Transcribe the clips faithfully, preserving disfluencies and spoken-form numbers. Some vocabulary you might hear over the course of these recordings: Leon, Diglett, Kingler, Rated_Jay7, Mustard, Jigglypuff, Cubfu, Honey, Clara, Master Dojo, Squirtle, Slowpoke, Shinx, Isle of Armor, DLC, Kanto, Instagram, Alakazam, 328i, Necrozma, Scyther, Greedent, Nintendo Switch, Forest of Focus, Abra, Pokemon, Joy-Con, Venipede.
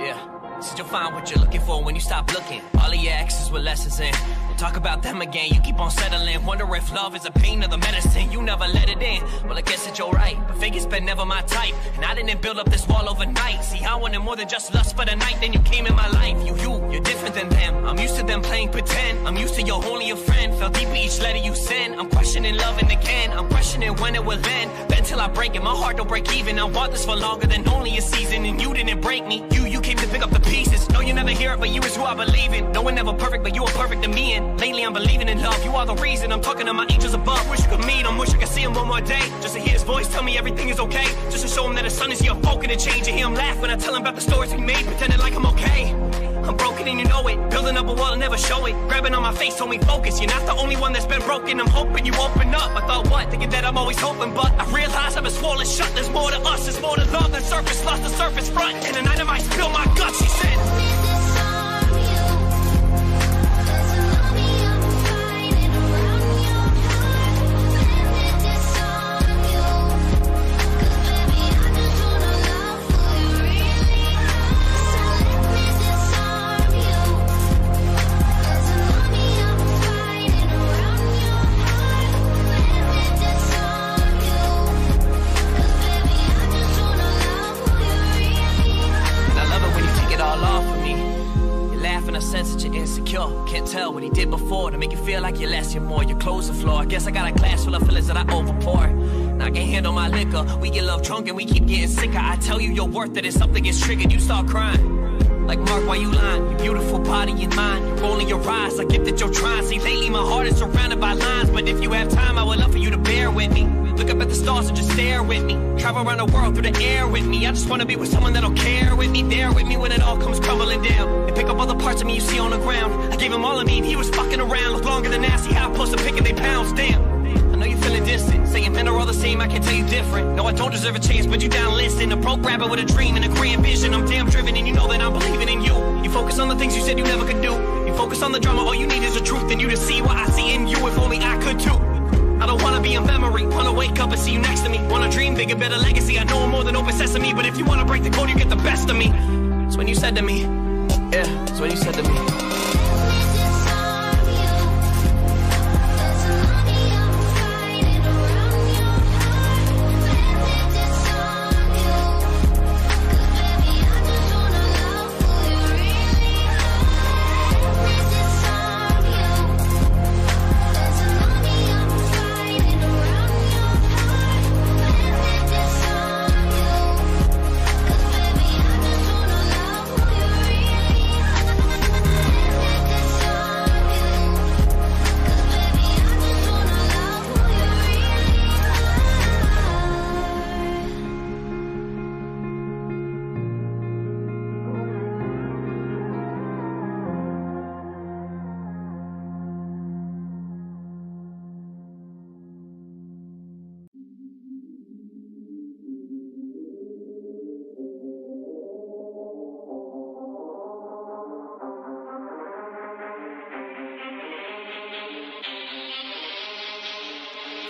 Yeah, so you'll find what you're looking for when you stop looking. All of your exes with lessons in. We'll talk about them again, you keep on settling. Wonder if love is a pain or the medicine. You never let it in, well I guess that you're right. But Vegas been never my type, and I didn't build up this wall overnight. See, I wanted more than just lust for the night. Then you came in my life, you, you, you're different than them. I'm used to them playing pretend. I'm used to your only a friend. Fell deep in each letter you send. I'm questioning love and again, I'm questioning when it will end. Then till I break it, my heart don't break even. I want this for longer than only a season. And you didn't break me, you, you came to pick up the pieces. No, you never hear it, but you is who I believe in. No one never perfect, but you are perfect to me. And lately I'm believing in love, you are the reason. I'm talking to my angels above, wish you could meet them. Wish I could see him one more day, just to hear his voice tell me everything is okay. Just to show him that the sun is your folk and it change. You hear him laugh when I tell him about the stories we made, pretending like I'm okay. I'm broken and you know it, building up a wall and never show it. Grabbing on my face, told me focus, you're not the only one that's been broken. I'm hoping you open up, I thought what, thinking that I'm always hoping. But I realized I've been swollen shut, there's more to us. There's more to love than surface lust, the surface front. And the night I might spill my guts, she said. Like you're less, you're more, your clothes are floor. I guess I got a glass full of feelings that I overpour. And I can't handle my liquor. We get love drunk and we keep getting sicker. I tell you you're worth it and something gets triggered, you start crying. Like Mark, why you lying? Your beautiful body and mind, you're rolling your eyes. I get that you're trying. See, lately my heart is surrounded by lines. But if you have time, I would love for you to bear with me. Look up at the stars and just stare with me. Travel around the world through the air with me. I just want to be with someone that'll care with me. There with me when it all comes crumbling down. And pick up all the parts of me you see on the ground. I gave him all of me and he was fucking around. Looked longer than nasty, how I'm supposed to pick and they pounds. Damn, I know you're feeling distant. Saying men are all the same, I can tell you different. No, I don't deserve a chance, but you down listen. A broke rabbit with a dream and a grand vision. I'm damn driven and you know that I'm believing in you. You focus on the things you said you never could do. You focus on the drama, all you need is the truth. And you to see what I see in you, if only I could too. I don't wanna be a memory, wanna wake up and see you next to me. Wanna dream bigger, better legacy, I know I'm more than open sesame. But if you wanna break the code, you get the best of me. That's when you said to me, yeah, that's when you said to me.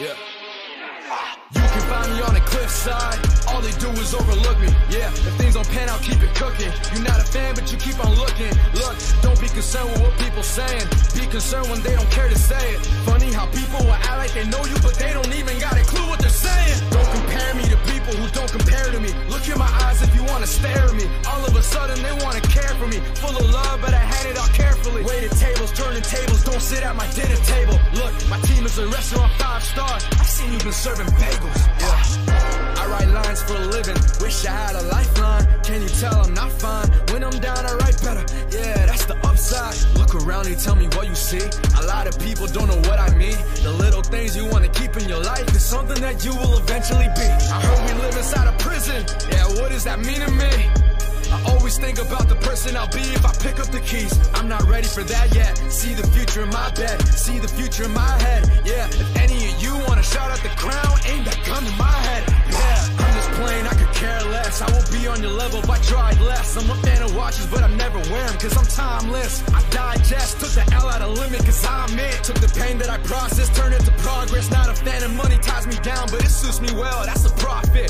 Yeah. You can find me on the cliffside. All they do is overlook me. Yeah. If things don't pan out, keep it cooking. You're not a fan, but you keep on looking. Look, don't be concerned with what people saying. Be concerned when they don't care to say it. Funny how people will act like they know you, but they don't even got a clue what they're saying. Don't compare me to people who don't compare to me. Look in my eyes if you want to stare at me. All of a sudden they want to care for me. Full of love, but I had it all carefully. Waited tables, turning tables. Don't sit at my dinner table. Look, my team is a restaurant five star. I've seen you been serving bagels. Yeah. I write lines for a living. Wish I had a lifeline. Can you tell I'm not fine? When I'm down, I write better. Yeah, that's the upside. Look around and tell me what you see. A lot of people don't know what I mean. The little things you want to keep in your life is something that you will eventually be. I heard we live inside a prison. Yeah, what does that mean to me? I always think about the person I'll be if I pick up the keys. I'm not ready for that yet. See the future in my bed. See the future in my head. Yeah, if any of you want to shout out the crown, aim that gun to my head. Yeah, I'm just playing, I could care less. I won't be on your level if I tried less. I'm a fan of watches, but I'm never wearing because I'm timeless. I digest, took the L out of limit because I'm it. Took the pain that I processed, turned it to progress. Not a fan of money ties me down, but it suits me well. That's a profit.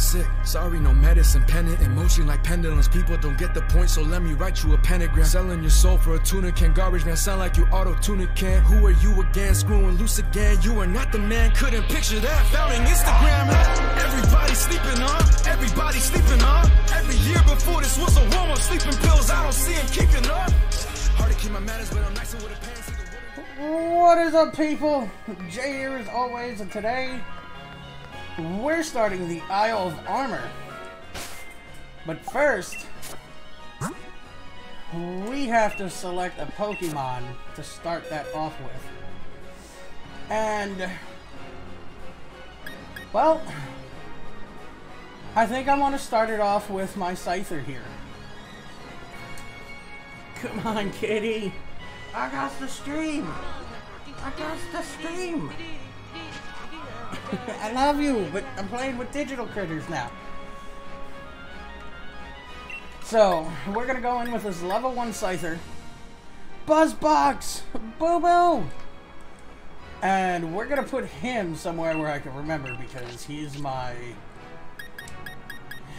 sick. Sorry, no medicine, pennant, emotion like pendulums. People don't get the point, so let me write you a pentagram. Selling your soul for a tuna can. Garbage man, sound like you auto-tune can. Who are you again? Screwing loose again. You are not the man, couldn't picture that. Found on Instagram, huh? Everybody sleeping on, huh? Everybody sleeping on, huh? Every year before this was a warm-up. Sleeping pills, I don't see him keeping up. Hard to keep my manners, but I'm nicer with a pants. What is up, people? Jay here as always, and today we're starting the Isle of Armor. But first, we have to select a Pokemon to start that off with. And, well, I think I want to start it off with my Scyther here. Come on, kitty. I got the stream. I got the stream. I love you, but I'm playing with digital critters now. So, we're gonna go in with this level one Scyther. Buzzbox! Boo boo! And we're gonna put him somewhere where I can remember, because he's my...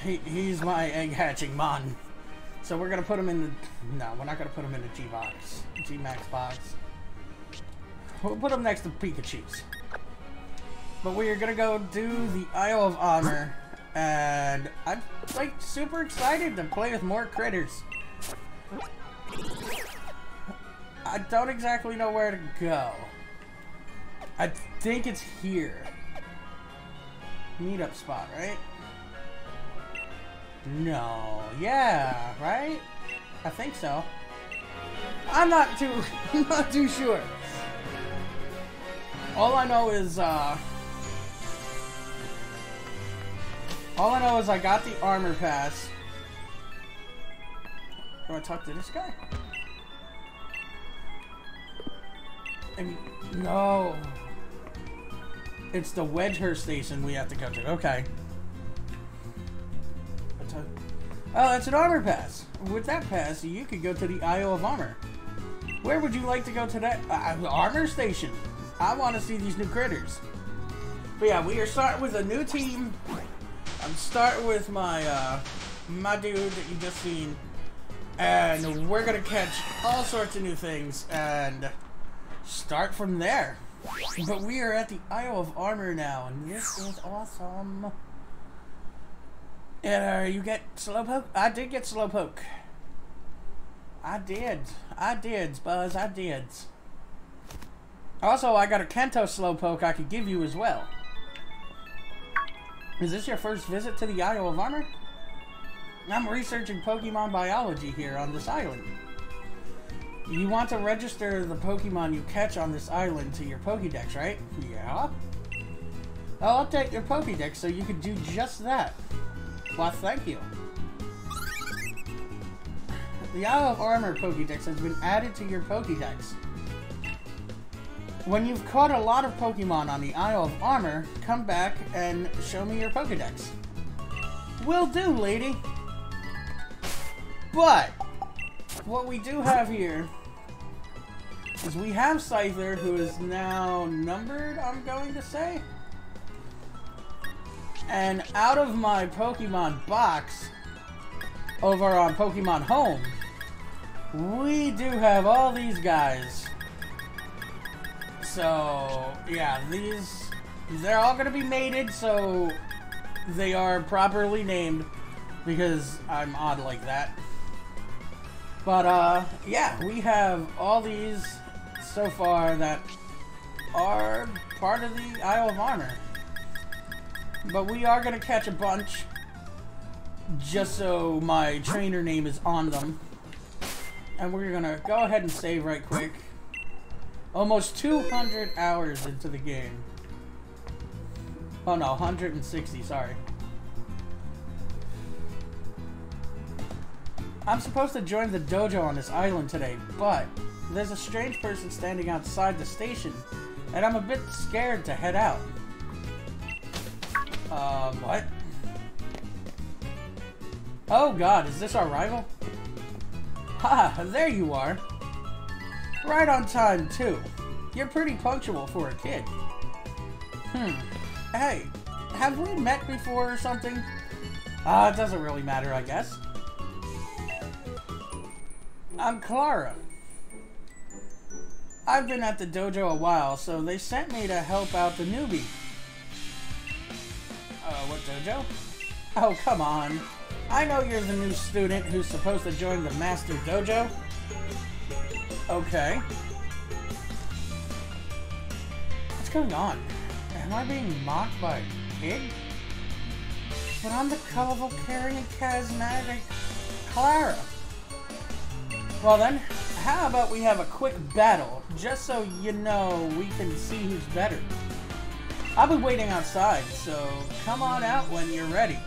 He, he's my egg hatching mon. So we're gonna put him in the... No, we're not gonna put him in the G-Box. G-Max box. We'll put him next to Pikachu's. But we are gonna go do the Isle of Armor, and I'm like super excited to play with more critters. I don't exactly know where to go. I think it's here. Meetup spot, right? No, yeah, right? I think so. I'm not too, not too sure. All I know is, uh... All I know is I got the armor pass. Do I talk to this guy? I mean, no. It's the Wedgehurst station we have to go to. Okay. Oh, that's an armor pass. With that pass, you could go to the Isle of Armor. Where would you like to go to that? Uh, the armor station. I want to see these new critters. But yeah, we are starting with a new team. I'm starting with my uh, my dude that you just seen, and we're gonna catch all sorts of new things and start from there. But we are at the Isle of Armor now, and this is awesome. And uh, you get Slowpoke? I did get Slowpoke. I did. I did, Buzz. I did. Also, I got a Kanto Slowpoke I could give you as well. Is this your first visit to the Isle of Armor? I'm researching Pokemon biology here on this island. You want to register the Pokemon you catch on this island to your Pokédex, right? Yeah. I'll update your Pokédex so you can do just that. Well, thank you. The Isle of Armor Pokédex has been added to your Pokédex. When you've caught a lot of Pokemon on the Isle of Armor, come back and show me your Pokedex. Will do, lady. But what we do have here is we have Scyther, who is now numbered, I'm going to say. And out of my Pokemon box over on Pokemon Home, we do have all these guys. So, yeah, these, they're all going to be mated, so they are properly named, because I'm odd like that. But, uh, yeah, we have all these so far that are part of the Isle of Armor. But we are going to catch a bunch, just so my trainer name is on them. And we're going to go ahead and save right quick. Almost two hundred hours into the game. Oh no, one hundred sixty, sorry. I'm supposed to join the dojo on this island today, but there's a strange person standing outside the station, and I'm a bit scared to head out. Um, what? Oh god, is this our rival? Ha, there you are. Right on time, too. You're pretty punctual for a kid. Hmm. Hey, have we met before or something? Ah, uh, it doesn't really matter, I guess. I'm Clara. I've been at the dojo a while, so they sent me to help out the newbie. Uh, what dojo? Oh, come on. I know you're the new student who's supposed to join the Master Dojo. Okay. What's going on? Am I being mocked by a pig? But I'm the colorful, caring, charismatic Clara. Well then, how about we have a quick battle, just so you know we can see who's better. I'll be waiting outside, so come on out when you're ready.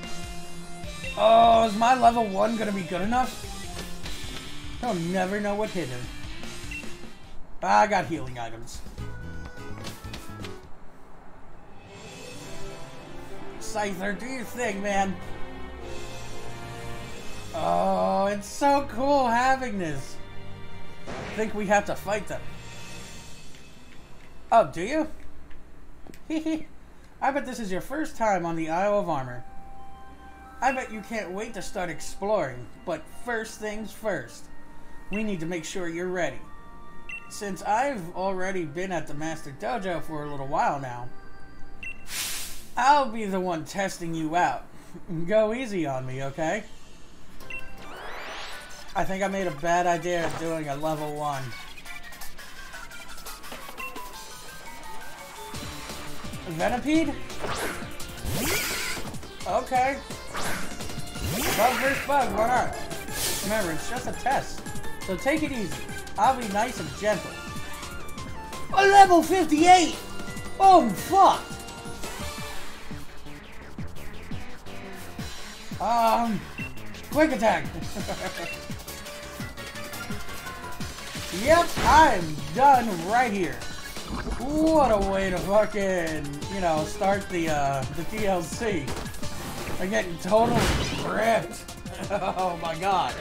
Oh, is my level one gonna be good enough? He'll never know what hit him. I got healing items. Scyther, do your thing, man. Oh, it's so cool having this. I think we have to fight them. Oh, do you? Hehe. I bet this is your first time on the Isle of Armor. I bet you can't wait to start exploring, but first things first. We need to make sure you're ready. Since I've already been at the Master Dojo for a little while now, I'll be the one testing you out. Go easy on me, okay? I think I made a bad idea of doing a level one. Venipede? Okay. Bug versus bug, why not? Remember, it's just a test. So take it easy. I'll be nice and gentle. A level fifty-eight! Oh, I'm fucked! Um, quick attack! Yep, I'm done right here. What a way to fucking, you know, start the, uh, the D L C. I'm getting totally ripped. Oh my god.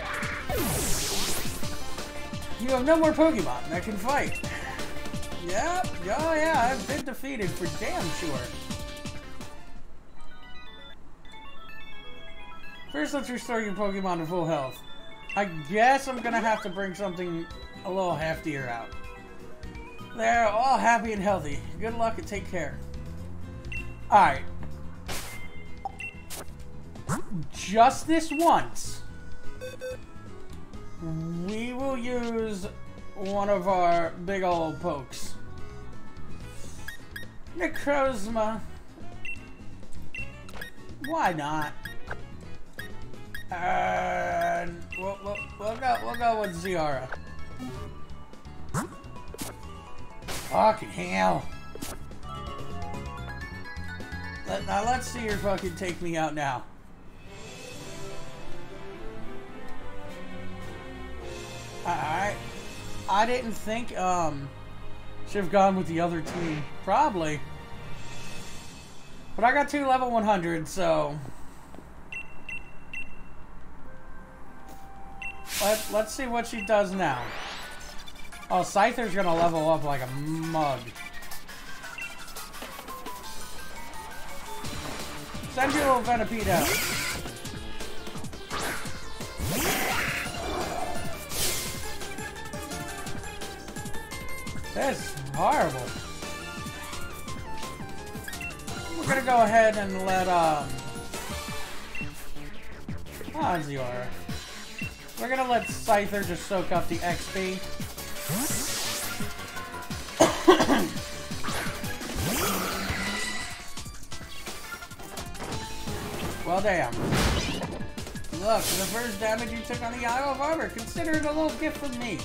You have no more Pokemon that can fight. Yep, oh yeah, I've been defeated for damn sure. First, let's restore your Pokemon to full health. I guess I'm gonna have to bring something a little heftier out. They're all happy and healthy. Good luck and take care. Alright. Just this once, we will use one of our big old pokes. Necrozma. Why not? Uh, we'll, we'll, we'll, go, we'll go with Ziara. Fucking hell. Let, now let's see her fucking take me out now. Alright. I didn't think, um, should have gone with the other team. Probably. But I got two level one hundred, so... Let, let's see what she does now. Oh, Scyther's gonna level up like a mug. Send your old Venipede out. That's horrible. We're gonna go ahead and let, um... Ah, oh, Ziora. We're gonna let Scyther just soak up the X P. Well, damn. Look, the first damage you took on the Isle of Armor. Consider it a little gift from me.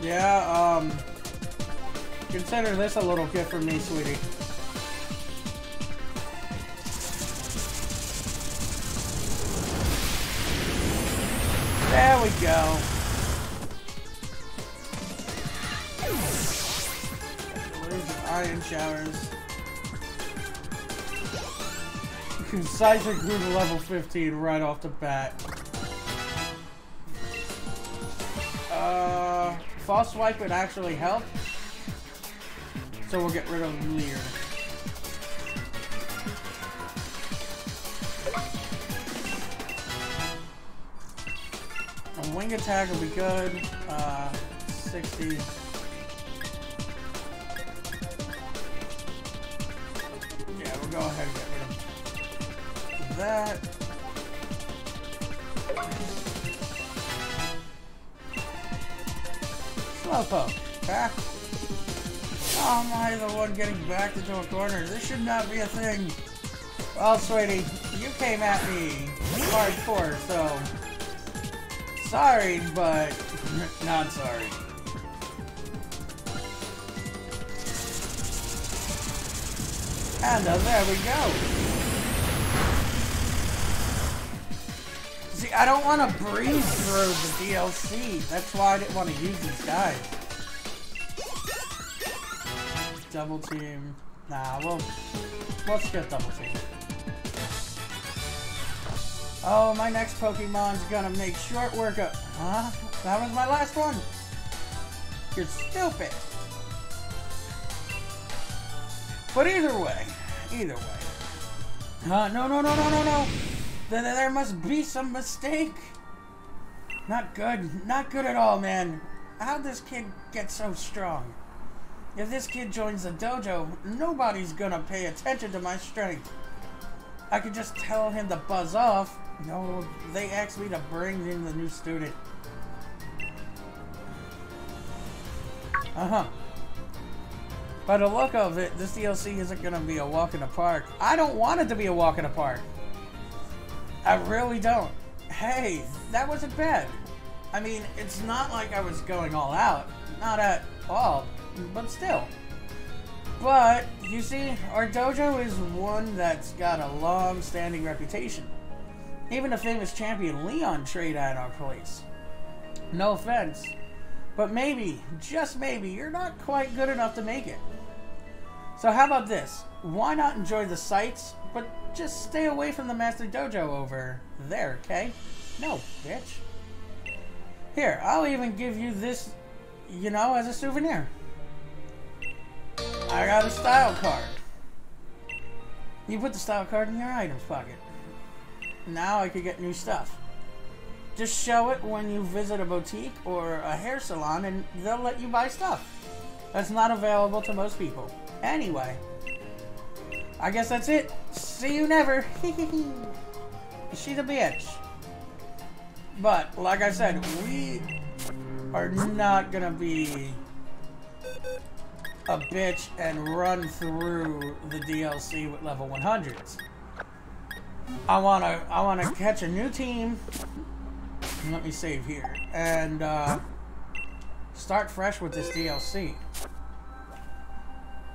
Yeah, um... Consider this a little gift from me, sweetie. There we go. Iron showers. Scyther grew to level fifteen right off the bat. Uh, false swipe would actually help. So we'll get rid of Leon. wing attack will be good. Uh, sixty. Yeah, we'll go ahead and get rid of that. Slowpoke, back. Oh, am I the one getting backed into a corner? This should not be a thing. Well, sweetie, you came at me hardcore, so... Sorry, but not sorry. And uh, there we go. See, I don't want to breeze through the D L C. That's why I didn't want to use these guys. Double team. Nah, we'll let's get double team. Oh, my next Pokemon's gonna make short work of. Huh? That was my last one. You're stupid. But either way, either way. Uh, no, no, no, no, no, no. There, there must be some mistake. Not good. Not good at all, man. How'd this kid get so strong? If this kid joins the dojo, nobody's gonna pay attention to my strength. I could just tell him to buzz off. No, they asked me to bring in the new student. Uh-huh. By the look of it, this D L C isn't gonna be a walk in the park. I don't want it to be a walk in the park. I really don't. Hey, that wasn't bad. I mean, it's not like I was going all out. Not at all. But still. But, you see, our dojo is one that's got a long-standing reputation. Even the famous champion Leon trained at our place. No offense. But maybe, just maybe, you're not quite good enough to make it. So how about this? Why not enjoy the sights, but just stay away from the Master Dojo over there, okay? No, bitch. Here, I'll even give you this, you know, as a souvenir. I got a style card. You put the style card in your items pocket. Now I could get new stuff. Just show it when you visit a boutique or a hair salon and they'll let you buy stuff. That's not available to most people. Anyway, I guess that's it. See you never. She's a bitch. But, like I said, we are not gonna be a bitch and run through the D L C with level one hundreds. I wanna, I wanna catch a new team. Let me save here and uh, start fresh with this D L C.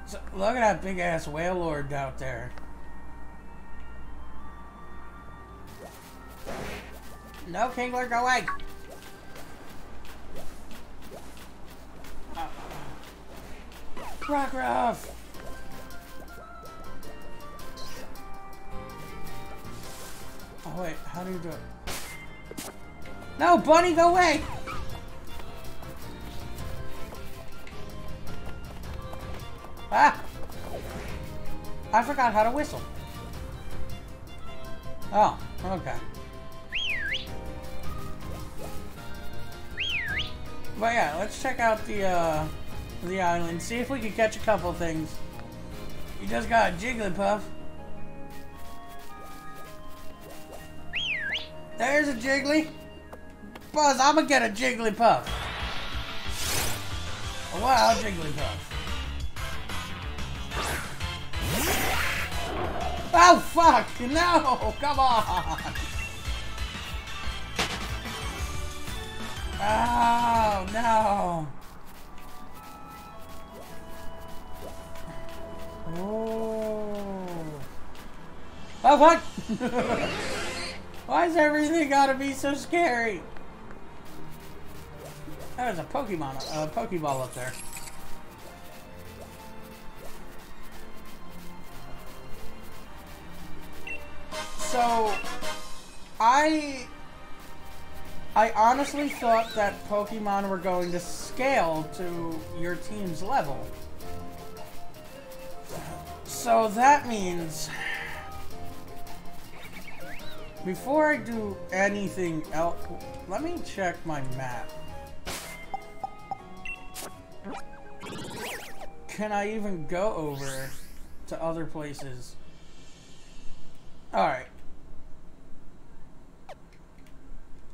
So, look at that big ass Wailord out there. No, Kingler, go away. Rock Ruff! Oh wait, how do you do it? No, bunny, go away! Ah! I forgot how to whistle. Oh, okay. But yeah, let's check out the, uh... the island, see if we can catch a couple things. You just got Jigglypuff. There's a Jiggly. Buzz, I'ma get a Jigglypuff. Wow, Jigglypuff. Oh, fuck! No! Come on! Oh, no! Oh. Oh, what? Why is everything gotta be so scary? There's a Pokemon, a Pokeball up there. So, I... I honestly thought that Pokemon were going to scale to your team's level. So that means Before I do anything else, let me check my map. Can I even go over to other places? Alright.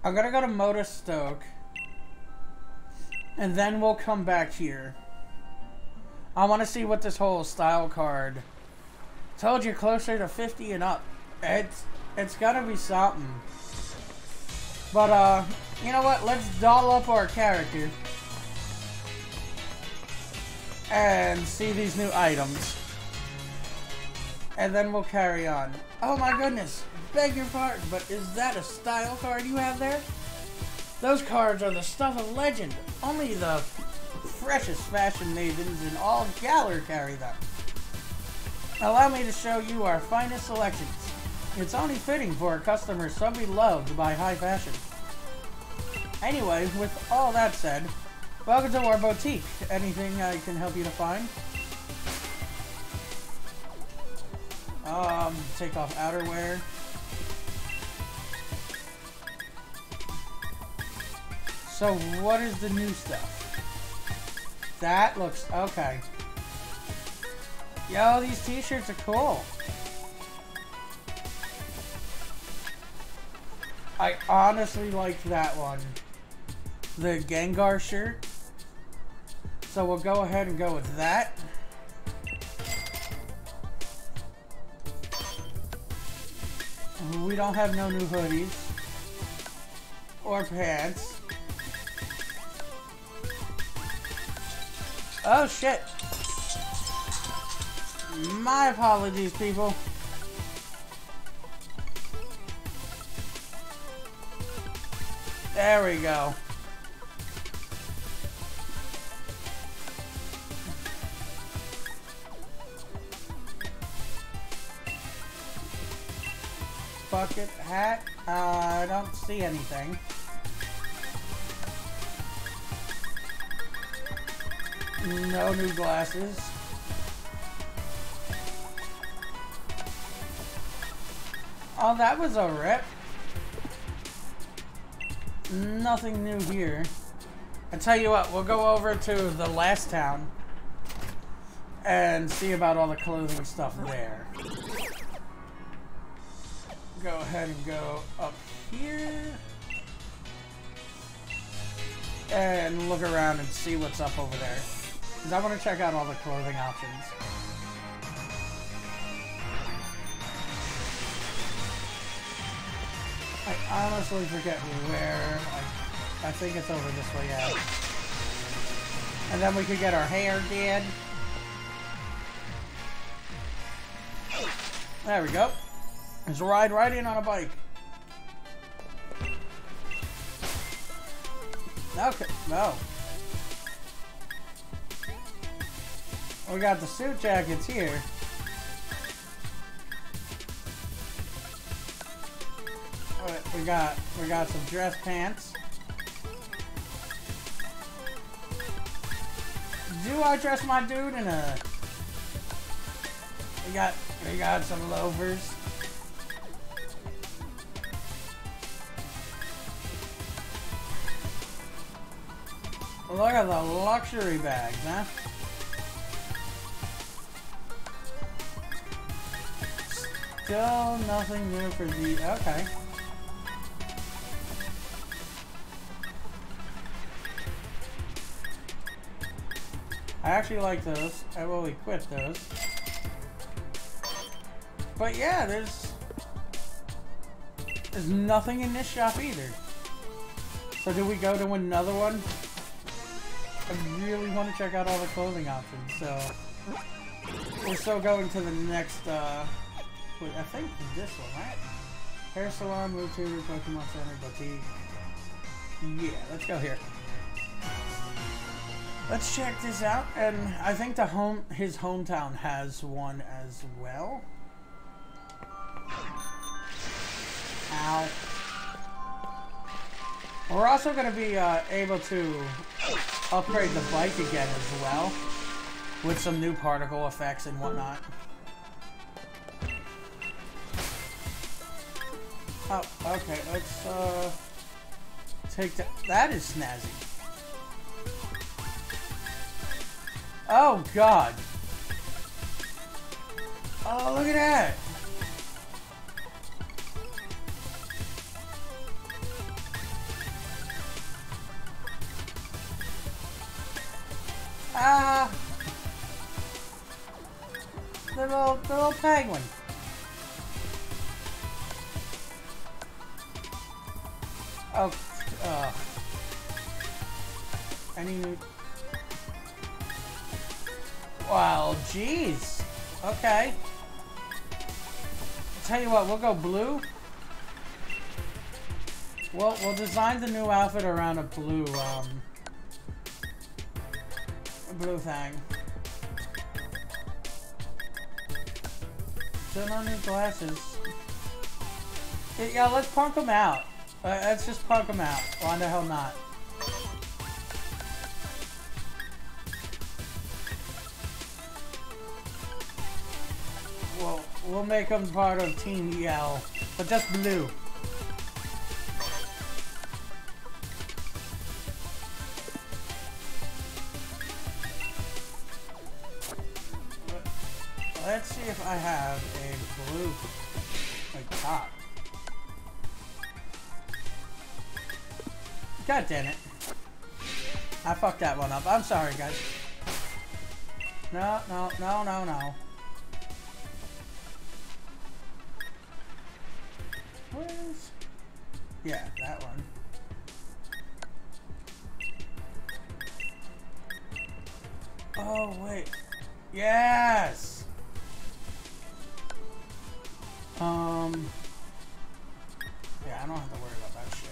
I'm gonna go to Modestoke. And then we'll come back here. I want to see what this whole style card... Told you closer to fifty and up. It's, it's gotta be something. But, uh, you know what? Let's doll up our character. And see these new items. And then we'll carry on. Oh my goodness. Beg your pardon, but is that a style card you have there? Those cards are the stuff of legend. Only the freshest fashion maidens in all Galar carry them. Allow me to show you our finest selections. It's only fitting for a customer so beloved by high fashion. Anyway, with all that said, welcome to our boutique. Anything I can help you to find? Um, take off outerwear. So what is the new stuff? That looks... okay. Yo, these t-shirts are cool. I honestly like that one. The Gengar shirt. So we'll go ahead and go with that. We don't have no new hoodies. Or pants. Oh shit! My apologies, people. There we go. Bucket hat. Uh, I don't see anything. No new glasses. Oh, that was a rip. Nothing new here. I tell you what, we'll go over to the last town and see about all the clothing stuff there. Go ahead and go up here and look around and see what's up over there. Because I want to check out all the clothing options. I honestly forget where. I, I think it's over this way out. And then we could get our hair did. There we go. Let's ride right in on a bike. Okay, no. We got the suit jackets here. We got we got some dress pants. Do I dress my dude in a? We got we got some loafers. Look at the luxury bags, huh? Still nothing new for the... okay. I actually like those. I will equip those. But yeah, there's... there's nothing in this shop either. So do we go to another one? I really want to check out all the clothing options, so we're still going to the next, uh, wait, I think this one, right? Hair salon, move to Pokemon Center, boutique. Yeah, let's go here. Let's check this out, and I think the home, his hometown has one as well. Ow. We're also going to be uh, able to upgrade the bike again as well, with some new particle effects and whatnot. Oh, okay, let's, uh... take that. That is snazzy. Oh, God. Oh, look at that. Ah. Little, little penguin. Oh, uh. I need... Well, jeez. Okay. I'll tell you what, we'll go blue. We'll, we'll design the new outfit around a blue, um... a blue thing. Still no new glasses. Yeah, let's punk them out. Let's just punk them out. Why the hell not? We'll make them part of Team E L, but just blue. Let's see if I have a blue like top. God damn it. I fucked that one up. I'm sorry, guys. No, no, no, no, no. Yeah, that one. Oh, wait. Yes! Um... Yeah, I don't have to worry about that shit.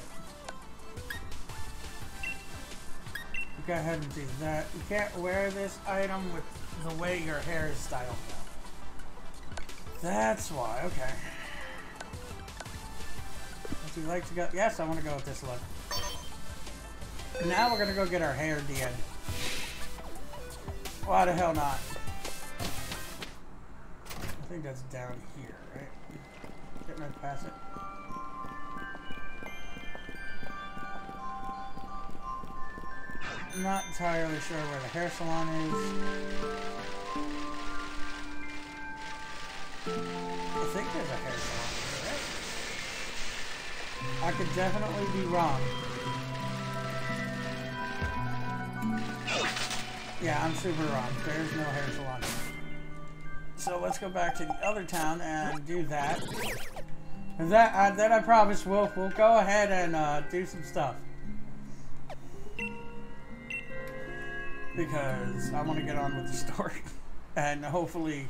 Go ahead and do that. You can't wear this item with the way your hair is styled now. That's why, okay. We like to go. Yes, I want to go with this look. Now we're gonna go get our hair did. Why the hell not? I think that's down here, right? Can't run past it. I'm not entirely sure where the hair salon is. I think there's a hair salon. I could definitely be wrong. Yeah, I'm super wrong. There's no hair salon. So let's go back to the other town and do that. And that, uh, that I promise, we'll, we'll go ahead and uh, do some stuff. Because I want to get on with the story. And hopefully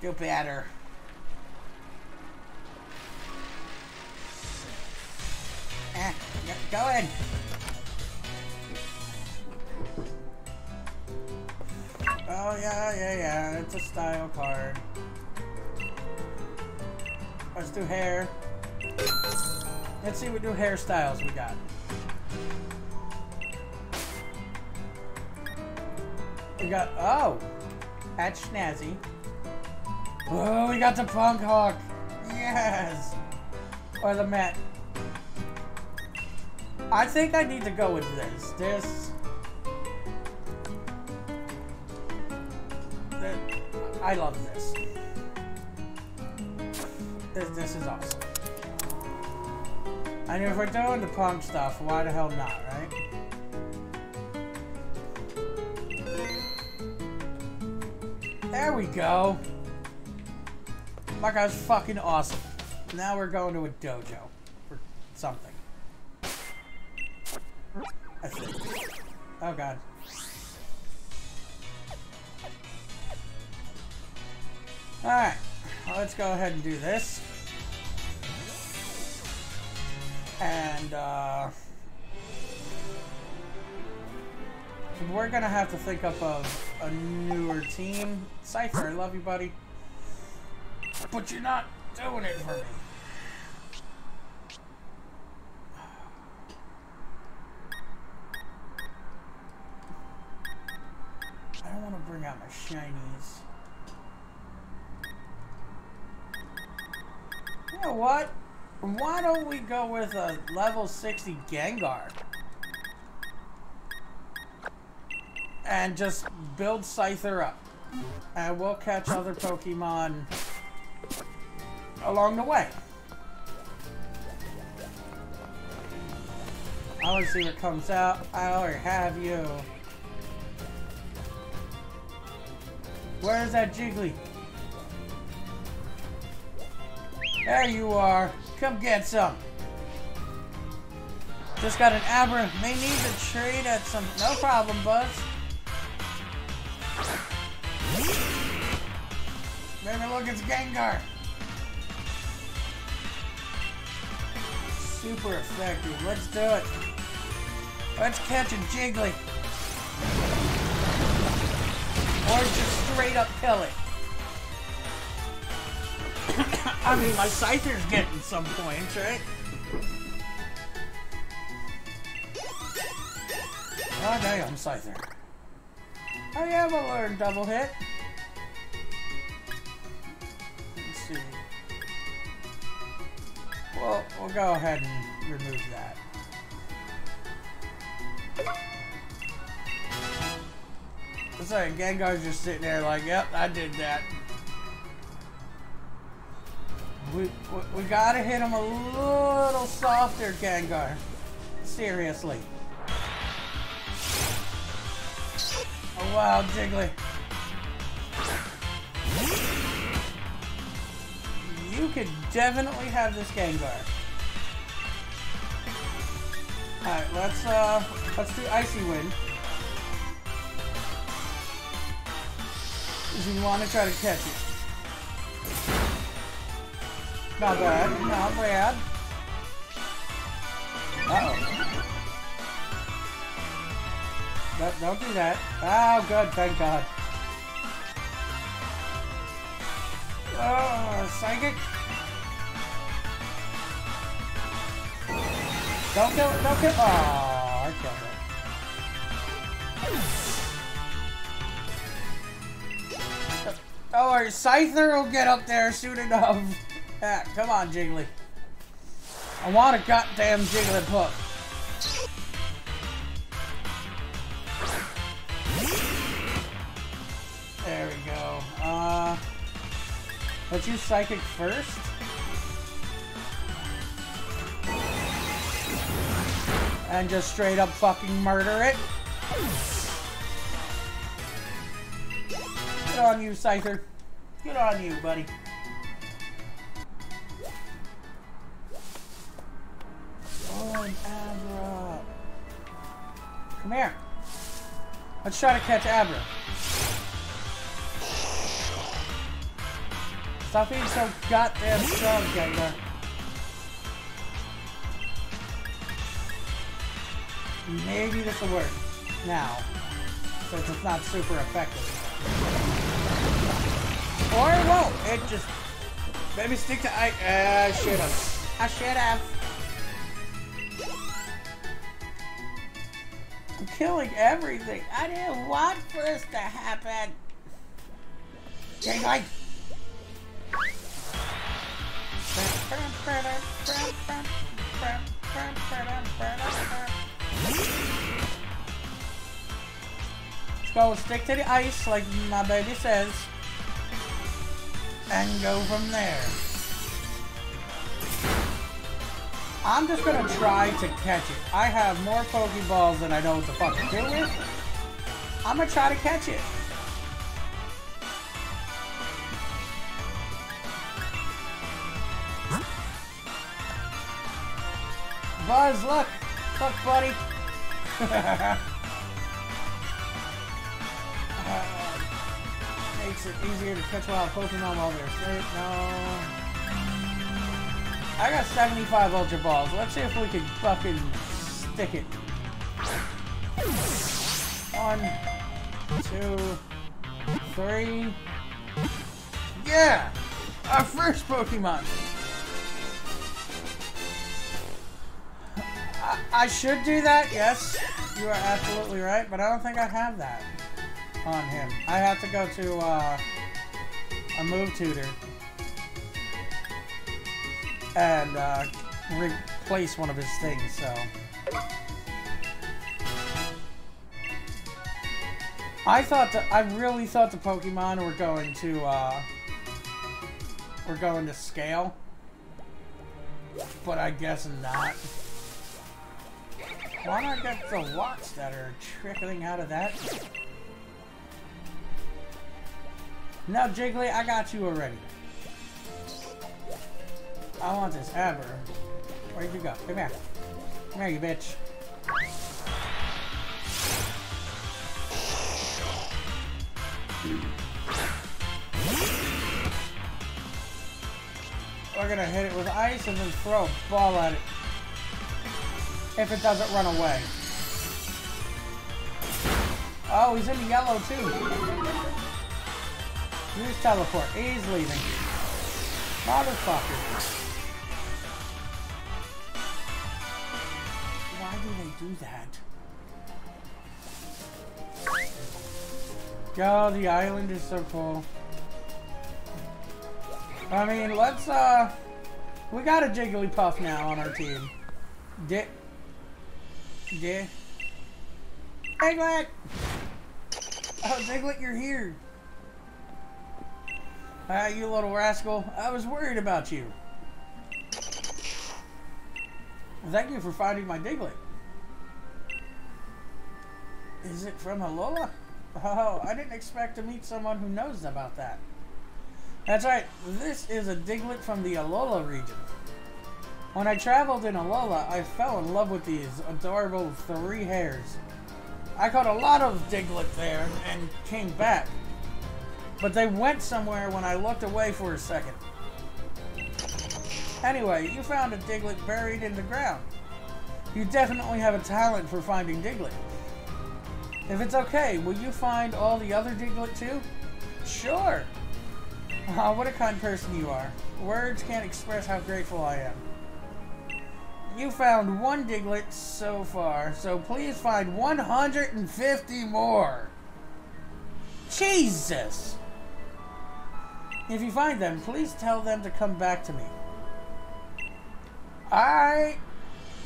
do better. Eh, go ahead. Oh, yeah, yeah, yeah. It's a style card. Let's do hair. Let's see what new hairstyles we got. We got, oh, that's snazzy. Oh, we got the punk hawk. Yes. Or the Met. I think I need to go with this. This... this I love this. This. This is awesome. I mean, if we're doing the punk stuff, why the hell not, right? There we go. My guy's fucking awesome. Now we're going to a dojo. Or something. I think. Oh god. Alright. Well, let's go ahead and do this. And, uh... we're gonna have to think up of a newer team. Cypher, I love you, buddy. But you're not doing it for me. I don't want to bring out my shinies. You know what? Why don't we go with a level sixty Gengar? And just build Scyther up. And we'll catch other Pokemon along the way. I want to see what comes out. I already have you. Where's that Jiggly? There you are. Come get some. Just got an Abra. May need to trade at some... No problem, Buzz. Maybe look, it's Gengar. Super effective. Let's do it. Let's catch a Jiggly. Or just straight up kill it. I mean, my Scyther's getting some points, right? Oh, damn, Scyther. I have a learn double hit. Let's see. Well, we'll go ahead and remove that. It's like Gengar's just sitting there like, yep, I did that. We, we, we gotta hit him a little softer, Gengar. Seriously. Oh wow, Jiggly. You could definitely have this Gengar. Alright, let's uh let's do Icy Wind. You wanna try to catch it. Not bad, not bad. Uh-oh. No, don't do that. Oh, good, thank God. Oh, psychic. Don't kill it, don't kill it. Oh, I killed it. Oh, our Scyther will get up there soon enough. Ah, come on, Jiggly. I want a goddamn Jigglypuff. There we go. Uh, let's use Psychic first. And just straight up fucking murder it. Good on you, Scyther. Good on you, buddy. Abra. Come here. Let's try to catch Abra. Stop being so goddamn strong, Gengar. Maybe this will work now, since it's not super effective. Or it won't. It just... Maybe stick to... I, uh, I should've. I should've. I'm killing everything. I didn't want for this to happen. Jiggly! Let's go stick to the ice like my baby says. And go from there. I'm just gonna try to catch it. I have more Pokeballs than I know what the fuck to do with. I'm gonna try to catch it. Buzz, look! Look, buddy! uh, makes it easier to catch wild Pokemon while they're asleep. No. I got seventy-five Ultra Balls. Let's see if we can fucking stick it. One, two, three. Yeah! Our first Pokemon! I, I should do that, yes. You are absolutely right, but I don't think I have that on him. I have to go to uh, a move tutor. and uh, replace one of his things, so. I thought that, I really thought the Pokemon were going to, uh, were going to scale, but I guess not. Why not get the lots that are trickling out of that? No, Jiggly, I got you already. I want this Abra. Where'd you go? Come here. Come here, you bitch. We're gonna hit it with ice and then throw a ball at it. If it doesn't run away. Oh, he's in yellow too. Use teleport. He's leaving. Motherfucker. Why do they do that? Yo, the island is so cool. I mean, let's, uh... we got a Jigglypuff now on our team. Dick. Yeah. Diglett! Oh, Diglett, you're here. Ah, you little rascal. I was worried about you. Thank you for finding my Diglett. Is it from Alola? Oh, I didn't expect to meet someone who knows about that. That's right. This is a Diglett from the Alola region. When I traveled in Alola, I fell in love with these adorable three hairs. I caught a lot of Diglett there and came back. But they went somewhere when I looked away for a second. Anyway, you found a Diglett buried in the ground. You definitely have a talent for finding Diglett. If it's okay, will you find all the other Diglett too? Sure! Ah, what a kind person you are. Words can't express how grateful I am. You found one Diglett so far, so please find one hundred fifty more! Jesus! If you find them, please tell them to come back to me. I...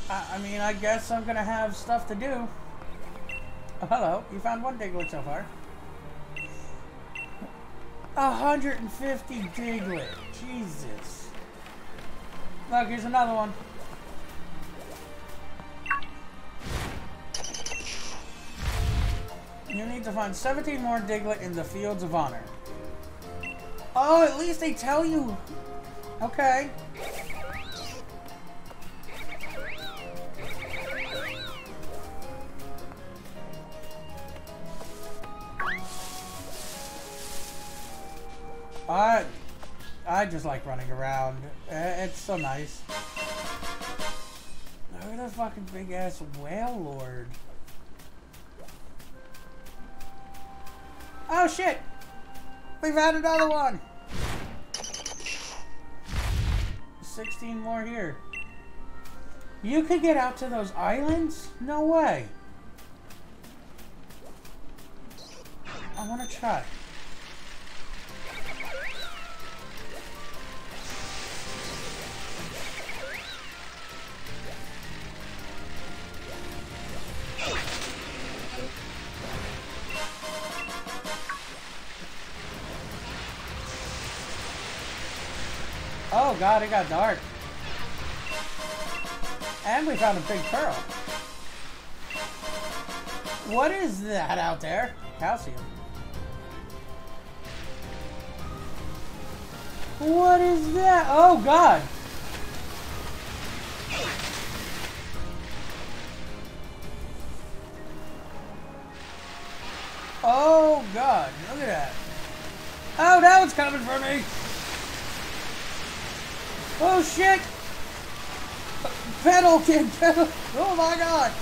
I mean, I guess I'm gonna have stuff to do. Oh, hello, you found one Diglett so far. one hundred fifty Diglett! Jesus! Look, here's another one. You need to find seventeen more Diglett in the Fields of Honor. Oh, at least they tell you! Okay. I, I just like running around. It's so nice. Look at the fucking big-ass Wailord. Oh shit! We've had another one! sixteen more here. You could get out to those islands? No way! I wanna try. Oh god, it got dark. And we found a big pearl. What is that out there? Calcium. What is that? Oh god! Oh god, look at that. Oh, now it's coming for me! Oh shit! Pedal, kid, pedal! Oh my god!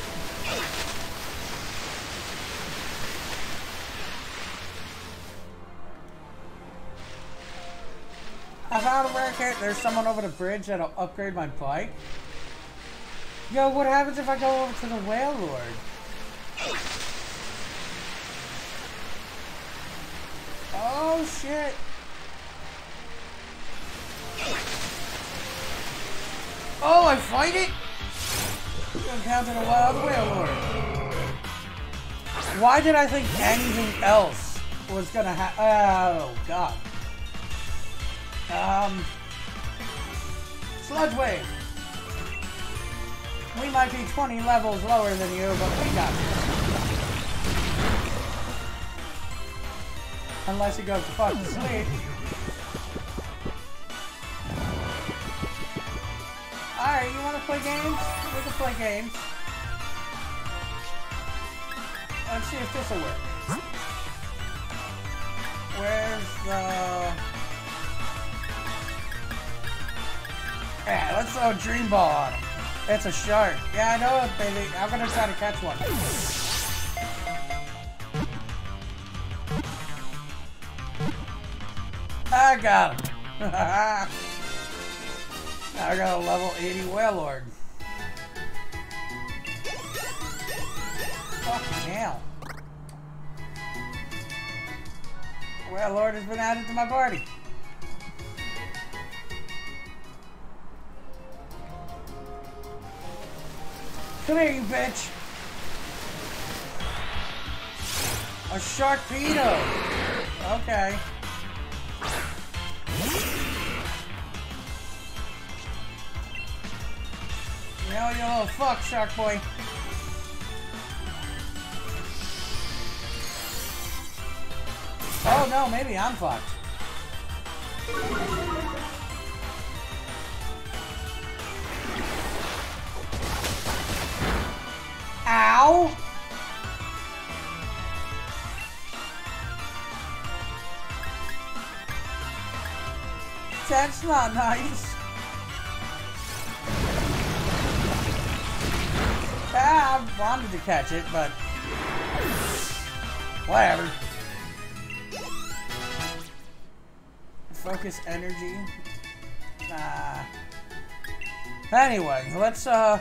I found a record. There's someone over the bridge that'll upgrade my bike. Yo, what happens if I go over to the Wailord? Oh shit! Oh, I fight it? You encountered a wild Wailord. Why did I think anything else was gonna happen? Oh, God. Um. Sludge Wave. We might be twenty levels lower than you, but we got it. Unless you go to fucking sleep. Alright, you wanna play games? We can play games. Let's see if this'll work. Where's the... Yeah, let's throw a Dream Ball on him. It's a shark. Yeah, I know it, baby. I'm gonna try to catch one. I got him. I got a level eighty Wailord. Fucking hell. Wailord has been added to my party. Come here, you bitch! A Sharkpedo! Okay. No, you little fuck, Shark Boy. Oh no, maybe I'm fucked. Ow! That's not nice. Ah, I wanted to catch it, but whatever. Focus energy. Ah. Anyway, let's uh.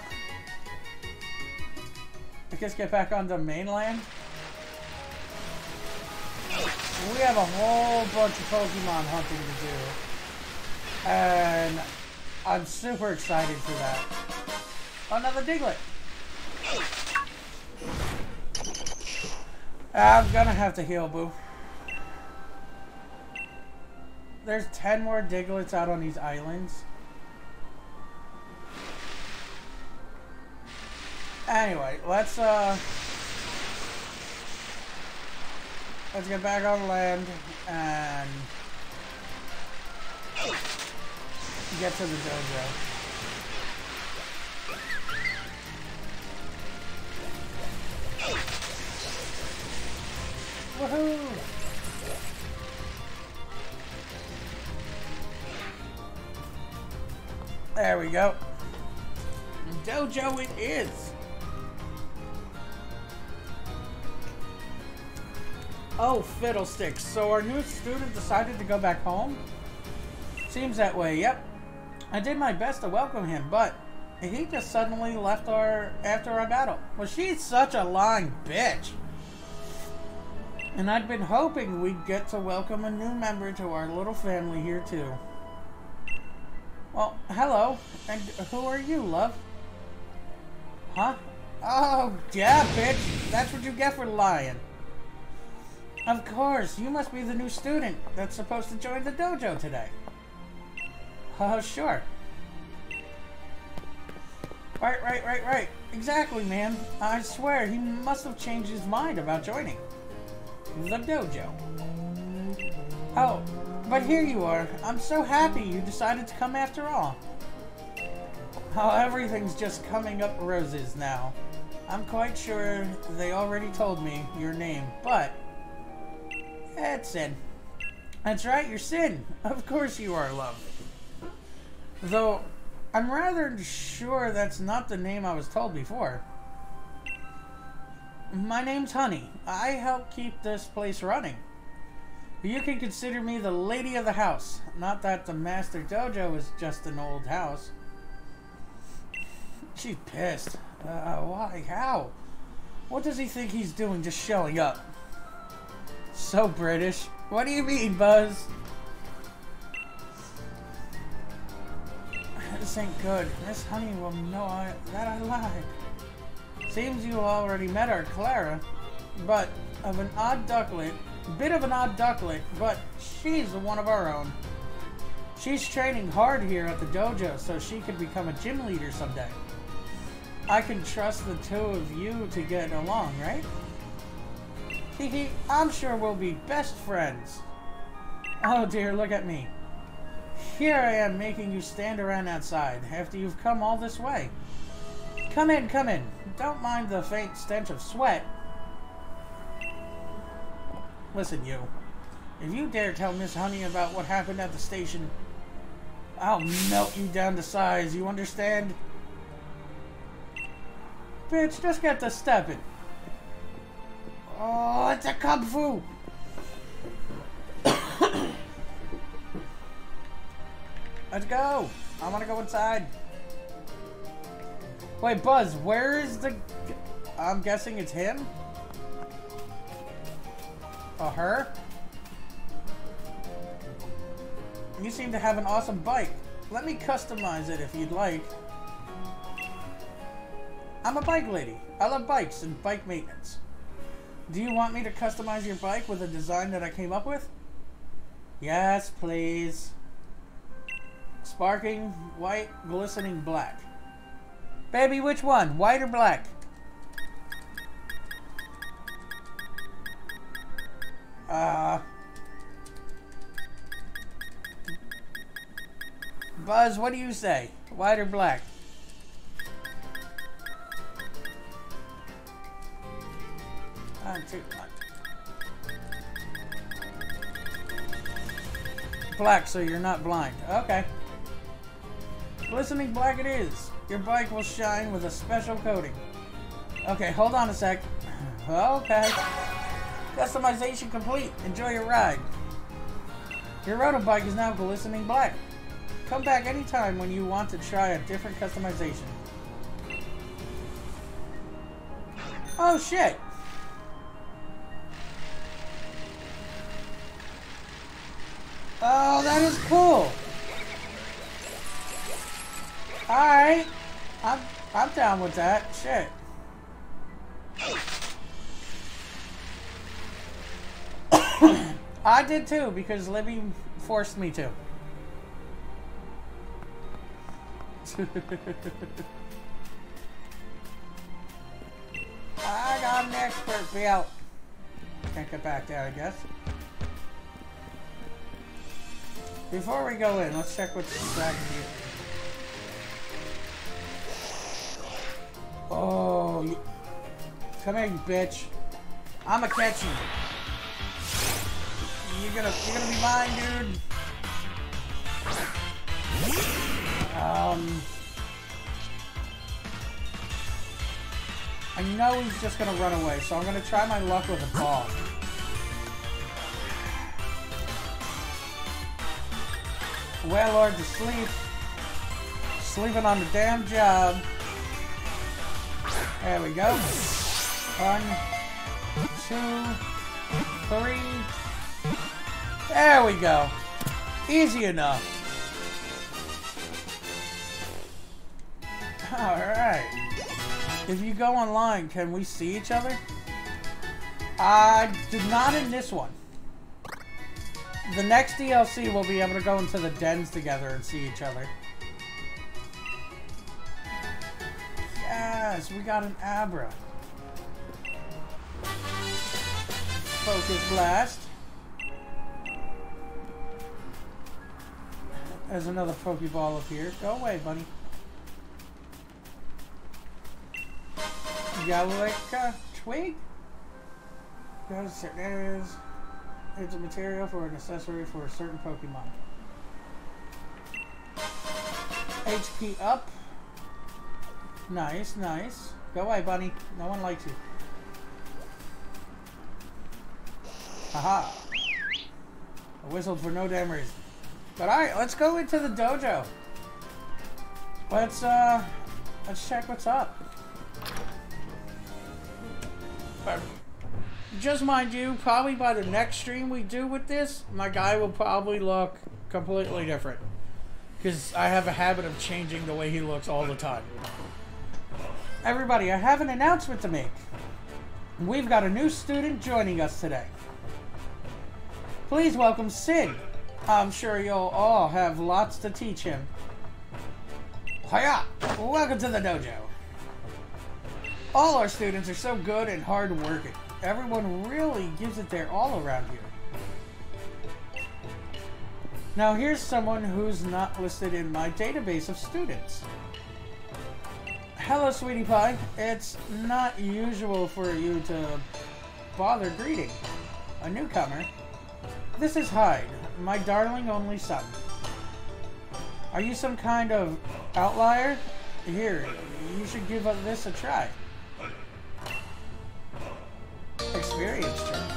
I guess get back onto mainland. We have a whole bunch of Pokemon hunting to do. And I'm super excited for that. Another Diglett. I'm gonna have to heal, boo. There's ten more Diglets out on these islands. Anyway, let's uh, let's get back on land and get to the dojo. Woohoo! There we go. Dojo it is. Oh, fiddlesticks. So our new student decided to go back home? Seems that way, yep. I did my best to welcome him, but he just suddenly left our after our battle. Well, she's such a lying bitch. And I'd been hoping we'd get to welcome a new member to our little family here, too. Well, hello. And who are you, love? Huh? Oh, yeah, bitch. That's what you get for lying. Of course, you must be the new student that's supposed to join the dojo today. Oh, sure. Right, right, right, right. Exactly, man. I swear, he must have changed his mind about joining the dojo. Oh, but here you are. I'm so happy you decided to come after all. How everything's just coming up roses now. I'm quite sure they already told me your name, but... That's Sin. That's right, you're Sin. Of course you are, love. Though, I'm rather sure that's not the name I was told before. My name's Honey. I help keep this place running. You can consider me the lady of the house. Not that the Master Dojo is just an old house. She's pissed. Uh, why? How? What does he think he's doing just showing up? So British. What do you mean, Buzz? This ain't good. Miss Honey will know I, that I lied. Seems you already met our Clara, but of an odd ducklet, bit of an odd ducklet, but she's one of our own. She's training hard here at the dojo so she could become a gym leader someday. I can trust the two of you to get along, right? Kiki, I'm sure we'll be best friends. Oh dear, look at me. Here I am making you stand around outside after you've come all this way. Come in, come in. Don't mind the faint stench of sweat. Listen, you. If you dare tell Miss Honey about what happened at the station, I'll melt you down to size, you understand? Bitch, just get to stepping. Oh, it's a Cubfu! Let's go! I wanna go inside. Wait, Buzz, where is the... I'm guessing it's him? Or her? You seem to have an awesome bike. Let me customize it if you'd like. I'm a bike lady. I love bikes and bike maintenance. Do you want me to customize your bike with a design that I came up with? Yes, please. Sparking, white, glistening, black. Baby, which one? White or black? Uh... Buzz, what do you say? White or black? One, two, one. Black, so you're not blind. Okay. Glistening black it is. Your bike will shine with a special coating. Okay, hold on a sec. Okay. Customization complete. Enjoy your ride. Your rotobike is now glistening black. Come back anytime when you want to try a different customization. Oh shit! Oh, that is cool! Alright! I'm, I'm down with that. Shit. I did too, because Libby forced me to. I got an expert belt. Can't get back there, I guess. Before we go in, let's check what's inside here. Oh, you... come here, you bitch! I'ma catch you. You're gonna, you're gonna be mine, dude. Um, I know he's just gonna run away, so I'm gonna try my luck with a ball. Wailord to sleep. Sleeping on the damn job. There we go. One, two, three. There we go. Easy enough. Alright. If you go online, can we see each other? I did not in this one. The next D L C we'll be able to go into the dens together and see each other. Yes, we got an Abra. Focus Blast. There's another Pokeball up here. Go away, buddy. Gallica twig? Yes, it is. It's a material for an accessory for a certain Pokemon. H P up. Nice, nice. Go away, bunny. No one likes you. Haha. I whistled for no damn reason. But alright, let's go into the dojo. Let's, uh, let's check what's up. Just mind you, probably by the next stream we do with this, my guy will probably look completely different. because I have a habit of changing the way he looks all the time. Everybody, I have an announcement to make. We've got a new student joining us today. Please welcome Sid. I'm sure you'll all have lots to teach him. Hiya! Welcome to the dojo. All our students are so good and hard-working. Everyone really gives it their all around here. Now here's someone who's not listed in my database of students. Hello, sweetie pie. It's not usual for you to bother greeting a newcomer. This is Hyde, my darling only son. Are you some kind of outlier? Here, you should give this a try. Experience charm.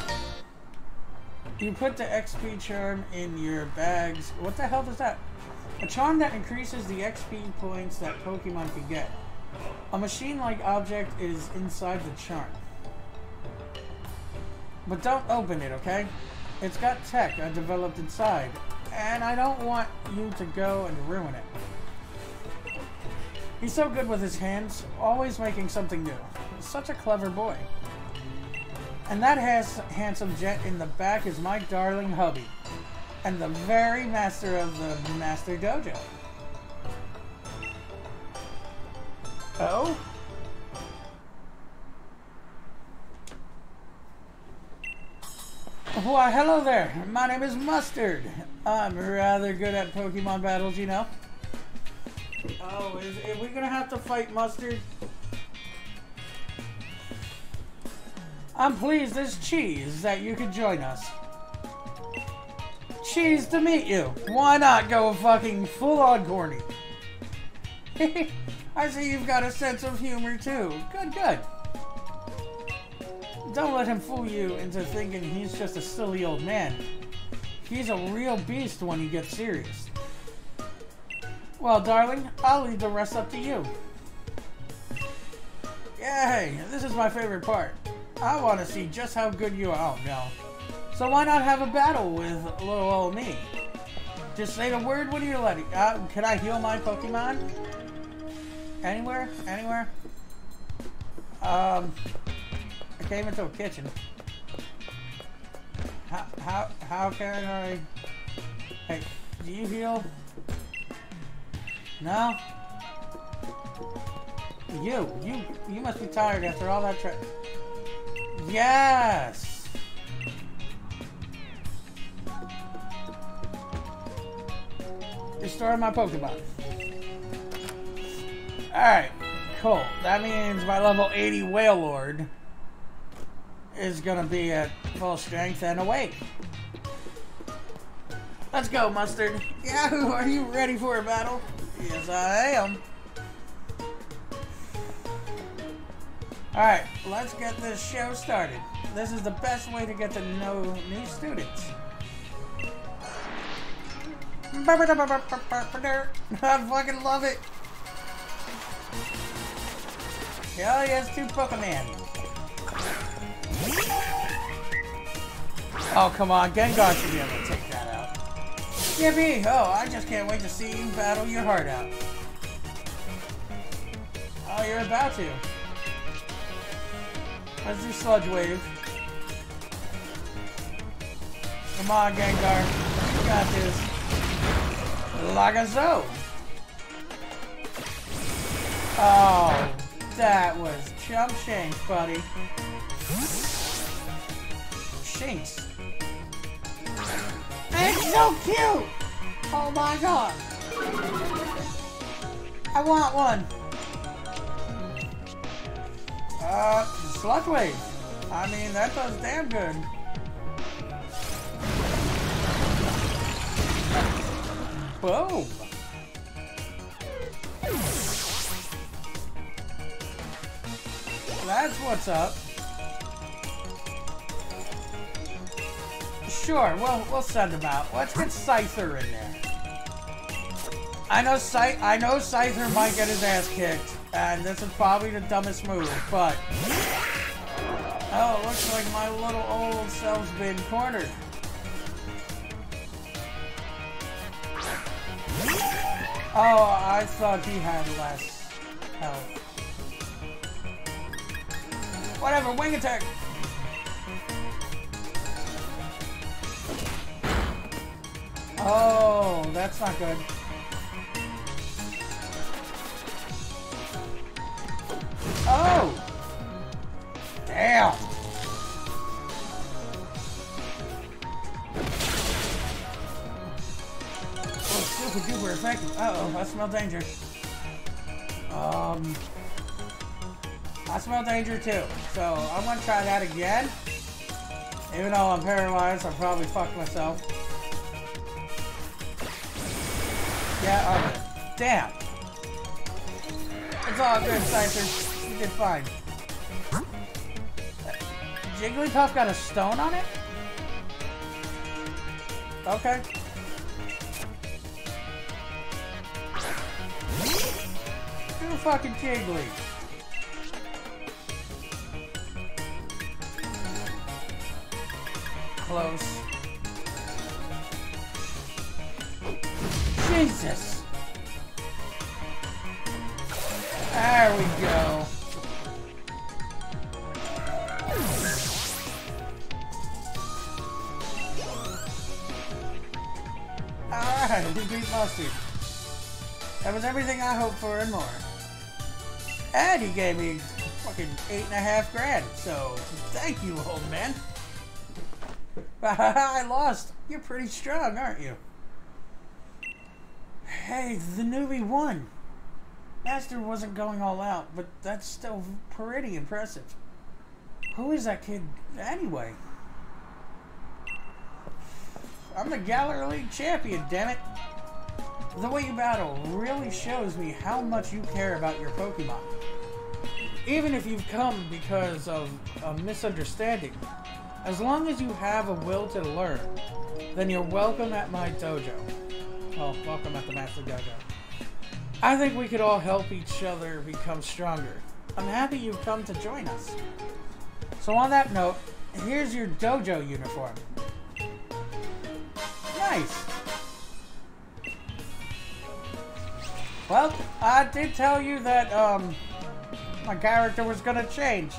You put the X P charm in your bags. What the hell is that? A charm that increases the X P points that Pokemon can get. A machine-like object is inside the charm. But don't open it, okay? It's got tech I developed inside, and I don't want you to go and ruin it. He's so good with his hands, always making something new. Such a clever boy. And that handsome gent in the back is my darling hubby, and the very master of the Master Dojo. Oh? Why, hello there. My name is Mustard. I'm rather good at Pokemon battles, you know. Oh, is, are we gonna have to fight Mustard? I'm pleased as cheese that you could join us. Cheese to meet you. Why not go fucking full-on corny? I see you've got a sense of humor too. Good, good. Don't let him fool you into thinking he's just a silly old man. He's a real beast when he gets serious. Well, darling, I'll leave the rest up to you. Yay, this is my favorite part. I want to see just how good you are. Oh, no. So why not have a battle with little old me? Just say the word when you're ready. Uh, can I heal my Pokemon? Anywhere? Anywhere? Um... Came into a kitchen. How, how, how can I? Hey, do you heal? No? You, you, you must be tired after all that tra- Yes! Restoring my Pokemon. Alright, cool. That means my level eighty Wailord is gonna be at full strength and awake. Let's go, Mustard. Yahoo, are you ready for a battle? Yes, I am. Alright, let's get this show started. This is the best way to get to know new students. I fucking love it. Hell yes, two Pokemon. Oh, come on. Gengar should be able to take that out. Yippee! Oh, I just can't wait to see you battle your heart out. Oh, you're about to. Let's do Sludge Wave. Come on, Gengar. You got this. Lagazo! Oh, that was chump change, buddy. Shinx. It's so cute! Oh my god! I want one! Uh, Sludge Wave. I mean, that does damn good. Boom! That's what's up. Sure, we'll, we'll send him out. Let's get Scyther in there. I know, Scy I know Scyther might get his ass kicked, and this is probably the dumbest move, but... Oh, it looks like my little old self's been cornered. Oh, I thought he had less health. Whatever, wing attack! Oh, that's not good. Oh! Damn! Super duper effective. Uh-oh, I smell danger. Um, I smell danger too, so I'm gonna try that again. Even though I'm paralyzed, I probably fucked myself. Yeah, okay. Damn! It's all good, Scyther. You did fine. Jigglypuff got a stone on it? Okay. Two fucking Jiggly. Close. Jesus! There we go. Alright, we beat Mustard. That was everything I hoped for and more. And he gave me fucking eight and a half grand, so thank you, old man. I lost. You're pretty strong, aren't you? Hey, the newbie won. Master wasn't going all out, but that's still pretty impressive. Who is that kid anyway? I'm the Galar League champion, damn it. The way you battle really shows me how much you care about your Pokemon. Even if you've come because of a misunderstanding, as long as you have a will to learn, then you're welcome at my dojo. Well, welcome at the Master Dojo. I think we could all help each other become stronger. I'm happy you've come to join us. So on that note, here's your dojo uniform. Nice! Well, I did tell you that um, my character was gonna change.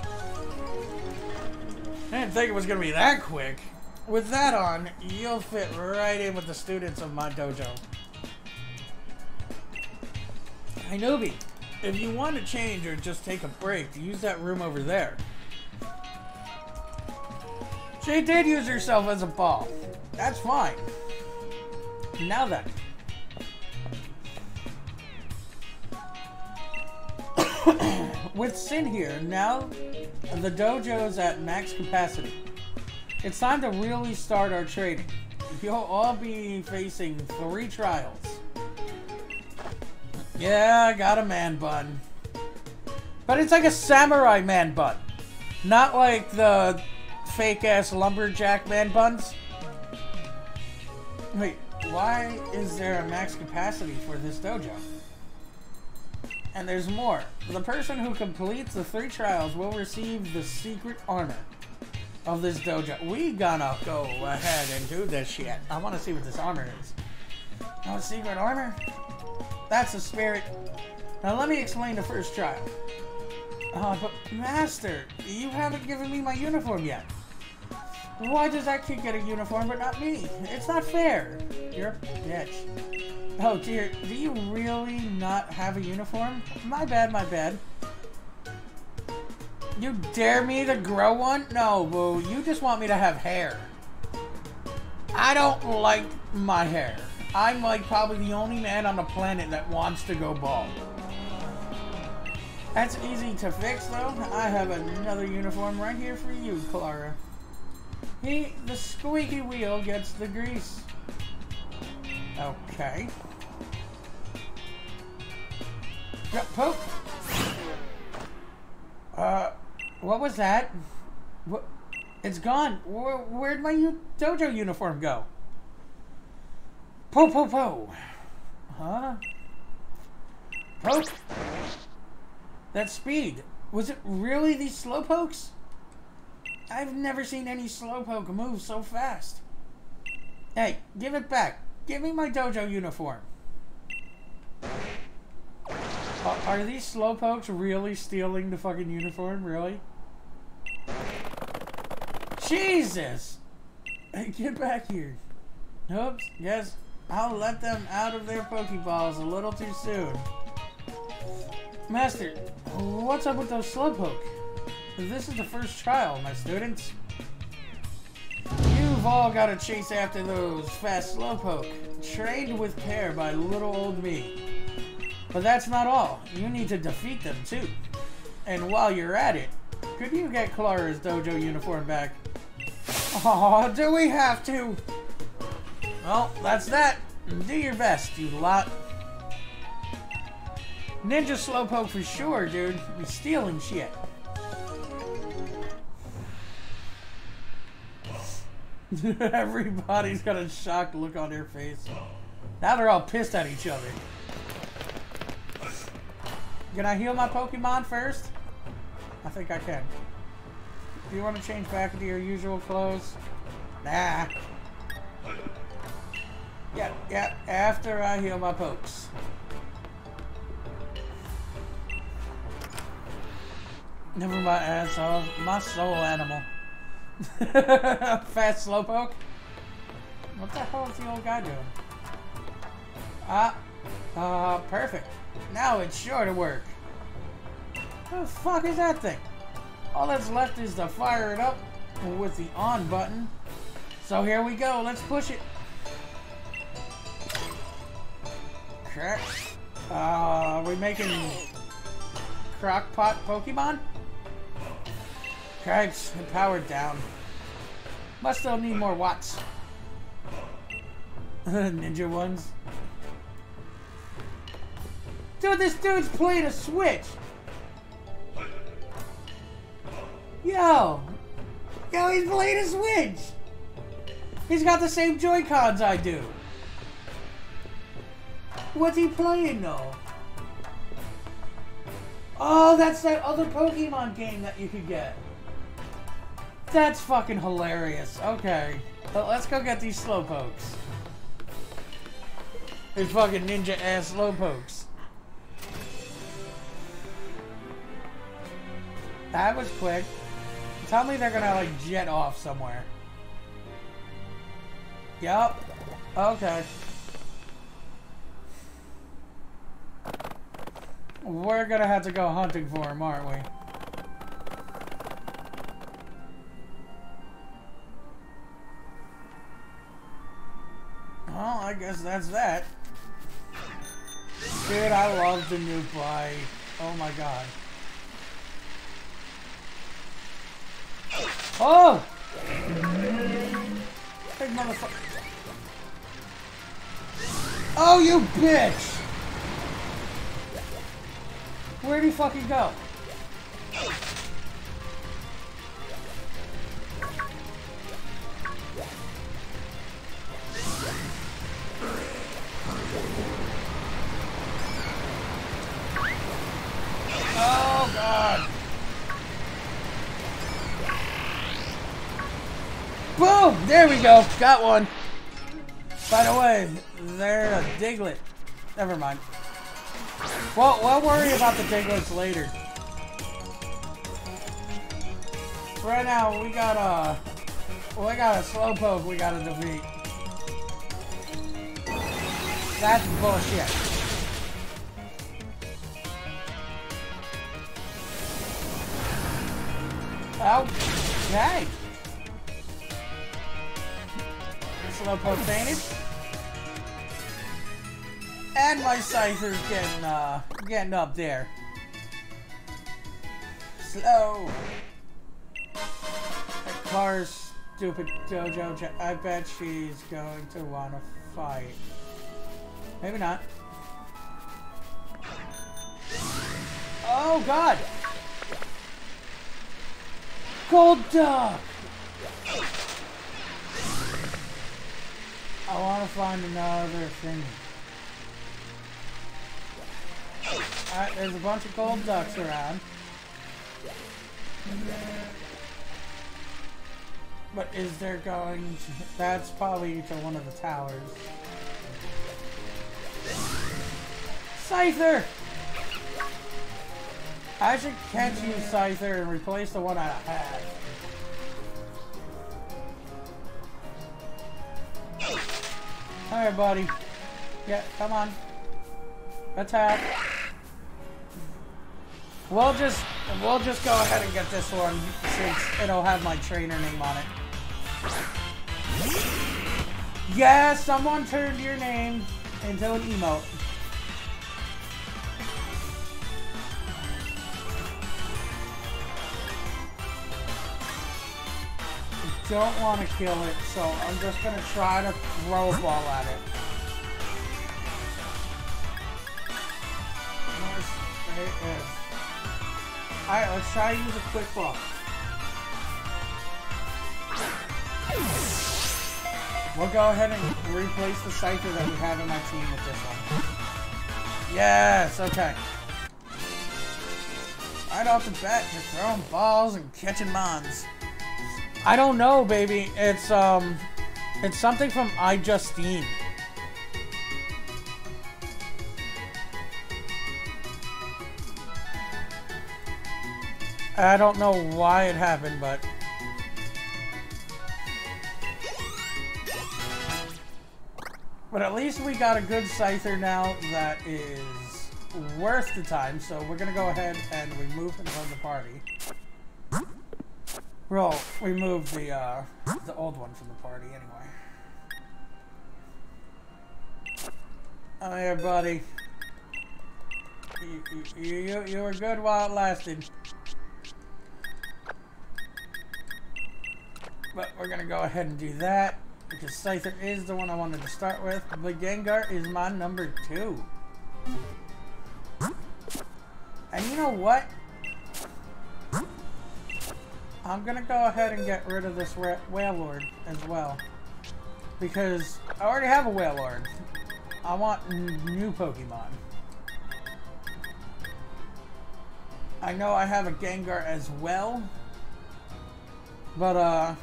I didn't think it was gonna be that quick. With that on, you'll fit right in with the students of my dojo. Hey newbie, if you want to change or just take a break, use that room over there. She did use herself as a ball. That's fine. Now then. With Sin here, now the dojo's at max capacity. It's time to really start our training. You'll all be facing three trials. Yeah, I got a man bun. But it's like a samurai man bun. Not like the fake-ass lumberjack man buns. Wait, why is there a max capacity for this dojo? And there's more. The person who completes the three trials will receive the secret armor of this dojo. We gonna go ahead and do this shit. I want to see what this armor is. Oh, secret armor? That's the spirit. Now let me explain the first trial. Uh, but Master, you haven't given me my uniform yet. Why does that kid get a uniform but not me? It's not fair. You're a bitch. Oh dear, do you really not have a uniform? My bad, my bad. You dare me to grow one? No, boo, you just want me to have hair. I don't like my hair. I'm like probably the only man on the planet that wants to go bald. That's easy to fix though. I have another uniform right here for you, Clara. He, the squeaky wheel gets the grease. Okay. Jump poke. Uh, what was that? What? It's gone. Where, where'd my dojo uniform go? Po po po. Huh? Poke. That speed. Was it really these slowpokes? I've never seen any slowpoke move so fast. Hey, give it back. Give me my dojo uniform. Are these Slowpokes really stealing the fucking uniform? Really? Jesus! Hey, get back here. Oops, yes. I'll let them out of their Pokeballs a little too soon. Master, what's up with those Slowpoke? This is the first trial, my students. You've all got to chase after those fast Slowpoke, trained with care by little old me. But that's not all. You need to defeat them too. And while you're at it, could you get Clara's dojo uniform back? Aw, do we have to? Well, that's that. Do your best, you lot. Ninja Slowpoke for sure, dude. We're stealing shit. Everybody's got a shocked look on their face. Now they're all pissed at each other. Can I heal my Pokemon first? I think I can. Do you want to change back into your usual clothes? Nah. Yeah, yeah, after I heal my pokes. Never mind, asshole. My soul animal. Fat Slowpoke? What the hell is the old guy doing? Ah, uh, perfect. Now it's sure to work. What the fuck is that thing? All that's left is to fire it up with the on button. So here we go, let's push it. Crack. Uh, are we making crockpot Pokemon? Cripes, it powered down. Must still need more watts. Ninja ones. Dude, this dude's playing a Switch! Yo! Yo, he's playing a Switch! He's got the same Joy-Cons I do! What's he playing, though? Oh, that's that other Pokemon game that you could get. That's fucking hilarious. Okay. Well, let's go get these Slowpokes. These fucking ninja-ass Slowpokes. That was quick. Tell me they're gonna like jet off somewhere. Yep. Okay. We're gonna have to go hunting for them, aren't we? Well, I guess that's that. Dude, I love the new bike. Oh my god. Oh! Big motherfucker. Oh, you bitch! Where'd he fucking go? Oh, God! Boom! There we go. Got one. By the way, they're a Diglett. Never mind. Well, we'll worry about the Diglets later. Right now, we got a... We got a Slowpoke we gotta defeat. That's bullshit. Okay. Slowpoke fainted. And my Scyther's getting, uh, getting up there. Slow. That Clara's stupid dojo. I bet she's going to want to fight. Maybe not. Oh, God. Gold Duck. I want to find another thing. Alright, there's a bunch of gold ducks around. But is there going to... That's probably to one of the towers. Scyther! I should catch you, Scyther, and replace the one I had. Alright, buddy. Yeah, come on. Attack. We'll just we'll just go ahead and get this one since it'll have my trainer name on it. Yeah, someone turned your name into an emote. Don't want to kill it, so I'm just going to try to throw a ball at it. There it is. Alright, let's try to use a quick ball. We'll go ahead and replace the Scyther that we have in my team with this one. Yes, okay. Right off the bat, just throwing balls and catching mons. I don't know, baby. It's um, it's something from I Justine. I don't know why it happened, but but at least we got a good Scyther now that is worth the time. So we're gonna go ahead and remove him from the party. Roll. We moved the uh, the old one from the party anyway. Oh yeah, buddy. You you you, you were good while it lasted. But we're gonna go ahead and do that because Scyther is the one I wanted to start with. But Gengar is my number two. And you know what? I'm gonna go ahead and get rid of this Wailord as well, because I already have a Wailord. I want new Pokemon. I know I have a Gengar as well, but uh,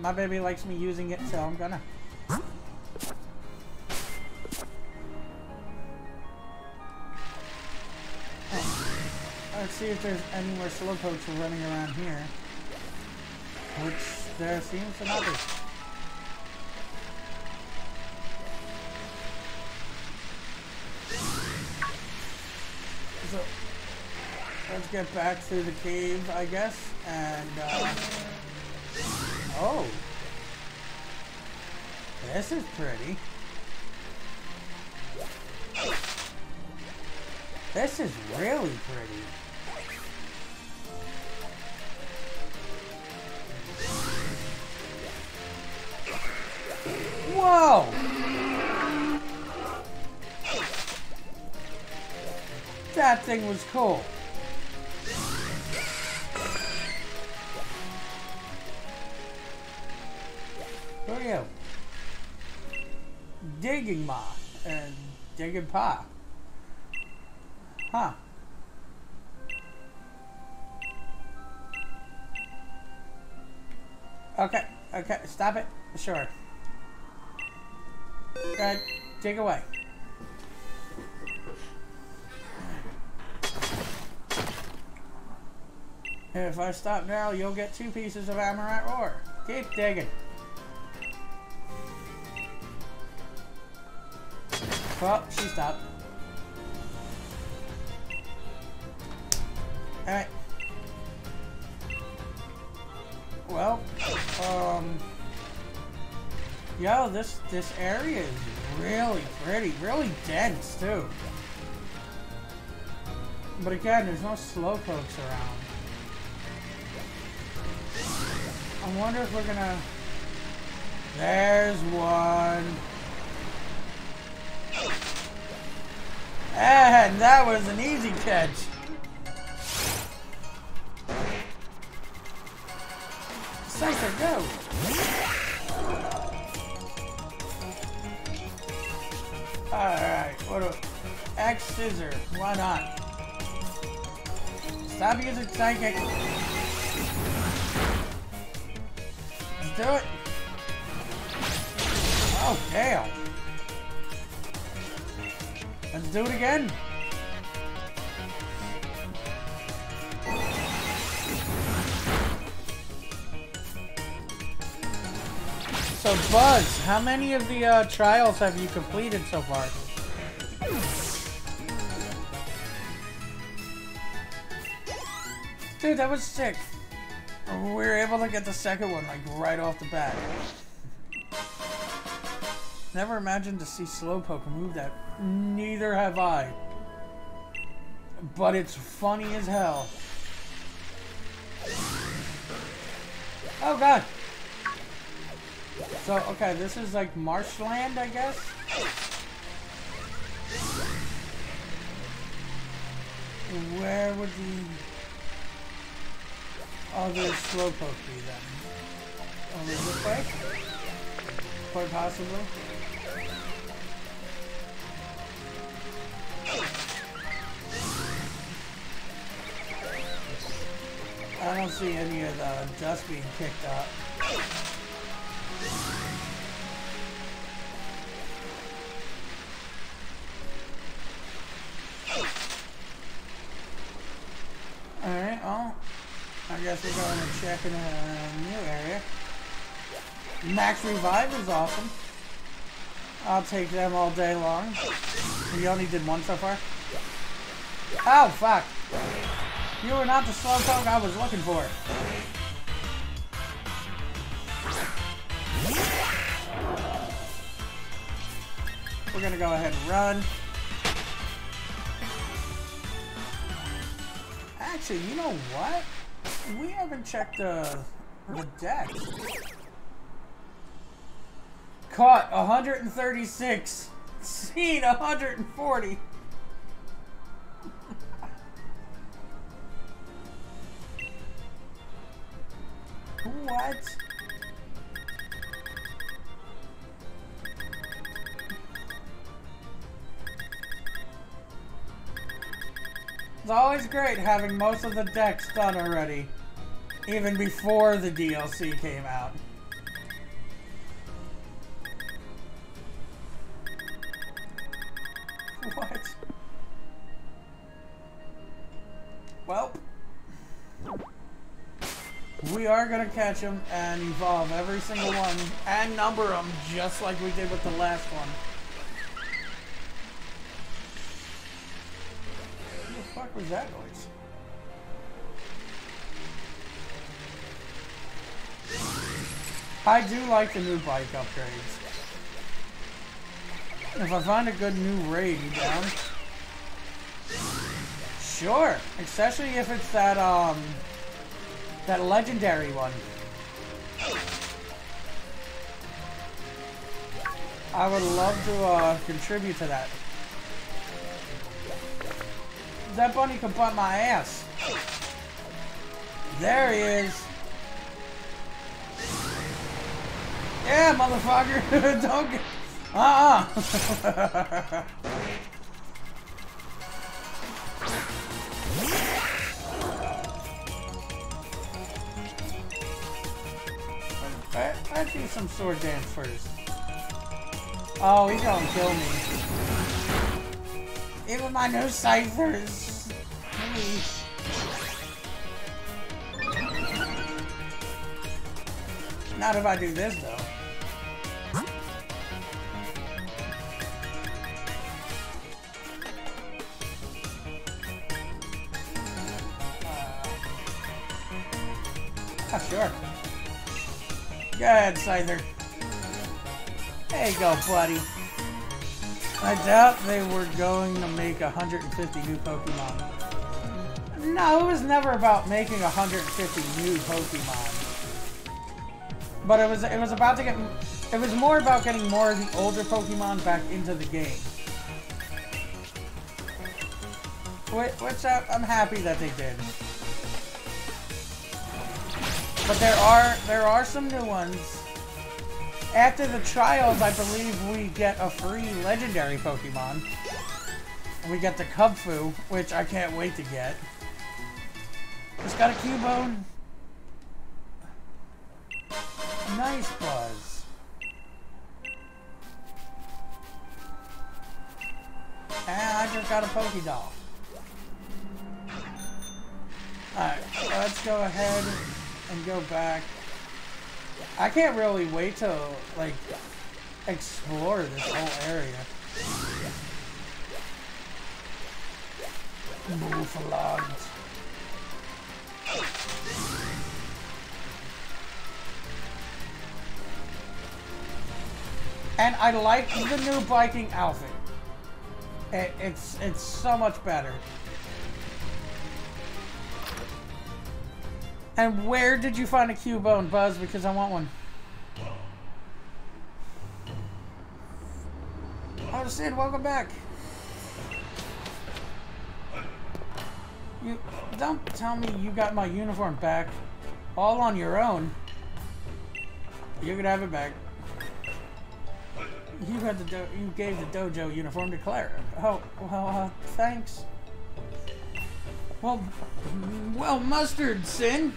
my baby likes me using it, so I'm gonna. Let's see if there's any more Slowpokes running around here. Which there seems to not be. So let's get back to the cave, I guess, and uh, oh, this is pretty. This is really pretty. Whoa! That thing was cool. Who are you? Digging Ma and Digging Pa. Huh. Okay, okay, stop it. Sure. Alright, take away. If I stop now, you'll get two pieces of Amaranth ore. Keep digging. Well, she stopped. Alright. Well, um... yo, this this area is really pretty, really dense too. But again, there's no Slowpokes around. I wonder if we're gonna. There's one, and that was an easy catch. Scyther, go. Alright, what do Axe Scissor, why not? Stop using Psychic. Let's do it. Oh, damn. Let's do it again. So Buzz, how many of the uh, trials have you completed so far? Dude, that was sick. We were able to get the second one like right off the bat. Never imagined to see Slowpoke move that. Neither have I. But it's funny as hell. Oh god. So, okay, this is like marshland, I guess? Where would the other Slowpoke be then? Over this way? Quite possibly. I don't see any of the dust being kicked up. Alright, well, I guess we're going to check in a new area. Max Revive is awesome. I'll take them all day long. We only did one so far. Oh, fuck. You were not the Slowpoke I was looking for. We're gonna go ahead and run. Actually, you know what? We haven't checked uh, the deck. Caught one hundred thirty-six. Seen one hundred forty. What? It's always great having most of the decks done already, even before the D L C came out. What? Well, we are gonna catch them and evolve every single one and number them just like we did with the last one. What the fuck was that noise? I do like the new bike upgrades. If I find a good new raid, you down? Sure, especially if it's that um that legendary one. I would love to uh, contribute to that. That bunny can butt my ass. There he is. Yeah, motherfucker. Don't get... Uh-uh. I, I do some sword dance first. Oh, he's gonna kill me. Even my new Scyther is... Not if I do this, though. Uh, oh, sure. Go ahead, Scyther. There you go, buddy. I doubt they were going to make one hundred fifty new Pokemon. No, it was never about making one hundred fifty new Pokemon. But it was it was about to get it was more about getting more of the older Pokemon back into the game. Which uh, I'm happy that they did. But there are there are some new ones. After the trials, I believe we get a free legendary Pokemon. We get the Cubfu, which I can't wait to get. It's got a Cubone. Nice Buzz. And I just got a Pokédoll. Alright, let's go ahead and go back I can't really wait to like explore this whole area. Mouflons. And I like the new biking outfit. It, it's it's so much better. And where did you find a Cubone, Buzz? Because I want one. Oh, Sid, welcome back. You don't tell me you got my uniform back all on your own. You could have it back. You had the do you gave the dojo uniform to Clara. Oh well, uh, thanks. Well, well, Mustard Sin.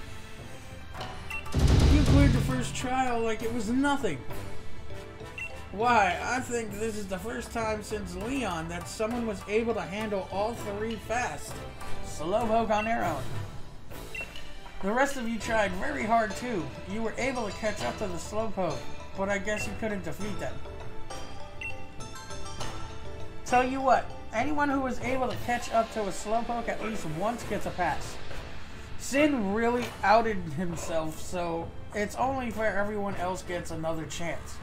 You cleared the first trial like it was nothing. Why? I think this is the first time since Leon that someone was able to handle all three fast. Slowpoke on their own. The rest of you tried very hard too. You were able to catch up to the Slowpoke, but I guess you couldn't defeat them. Tell you what, anyone who was able to catch up to a Slowpoke at least once gets a pass. Sin really outed himself, so it's only fair everyone else gets another chance.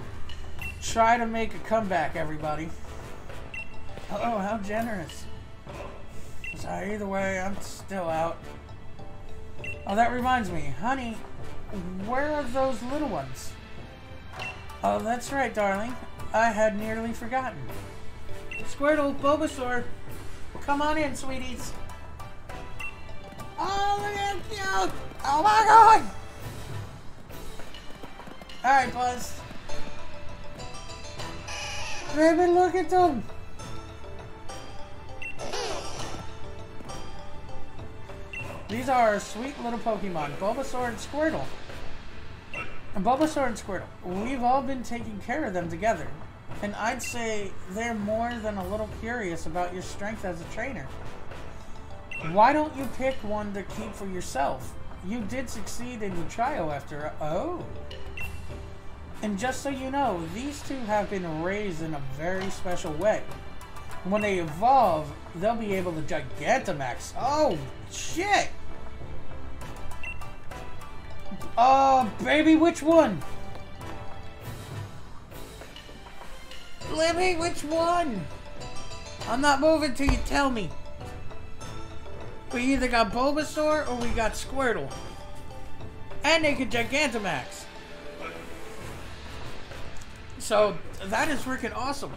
Try to make a comeback, everybody. Oh, how generous. Sorry, either way, I'm still out. Oh, that reminds me. Honey, where are those little ones? Oh, that's right, darling. I had nearly forgotten. Squirtle, Bulbasaur, come on in, sweeties. Oh, look at you! Oh my god! Alright, Buzz. Baby, look at them! These are our sweet little Pokemon, Bulbasaur and Squirtle. And Bulbasaur and Squirtle, we've all been taking care of them together. And I'd say they're more than a little curious about your strength as a trainer. Why don't you pick one to keep for yourself? You did succeed in the trial after... Oh! And just so you know, these two have been raised in a very special way. When they evolve, they'll be able to Gigantamax. Oh, shit! Oh, baby, which one? Libby, which one? I'm not moving till you tell me. We either got Bulbasaur or we got Squirtle. And they could Gigantamax. So, that is freaking awesome.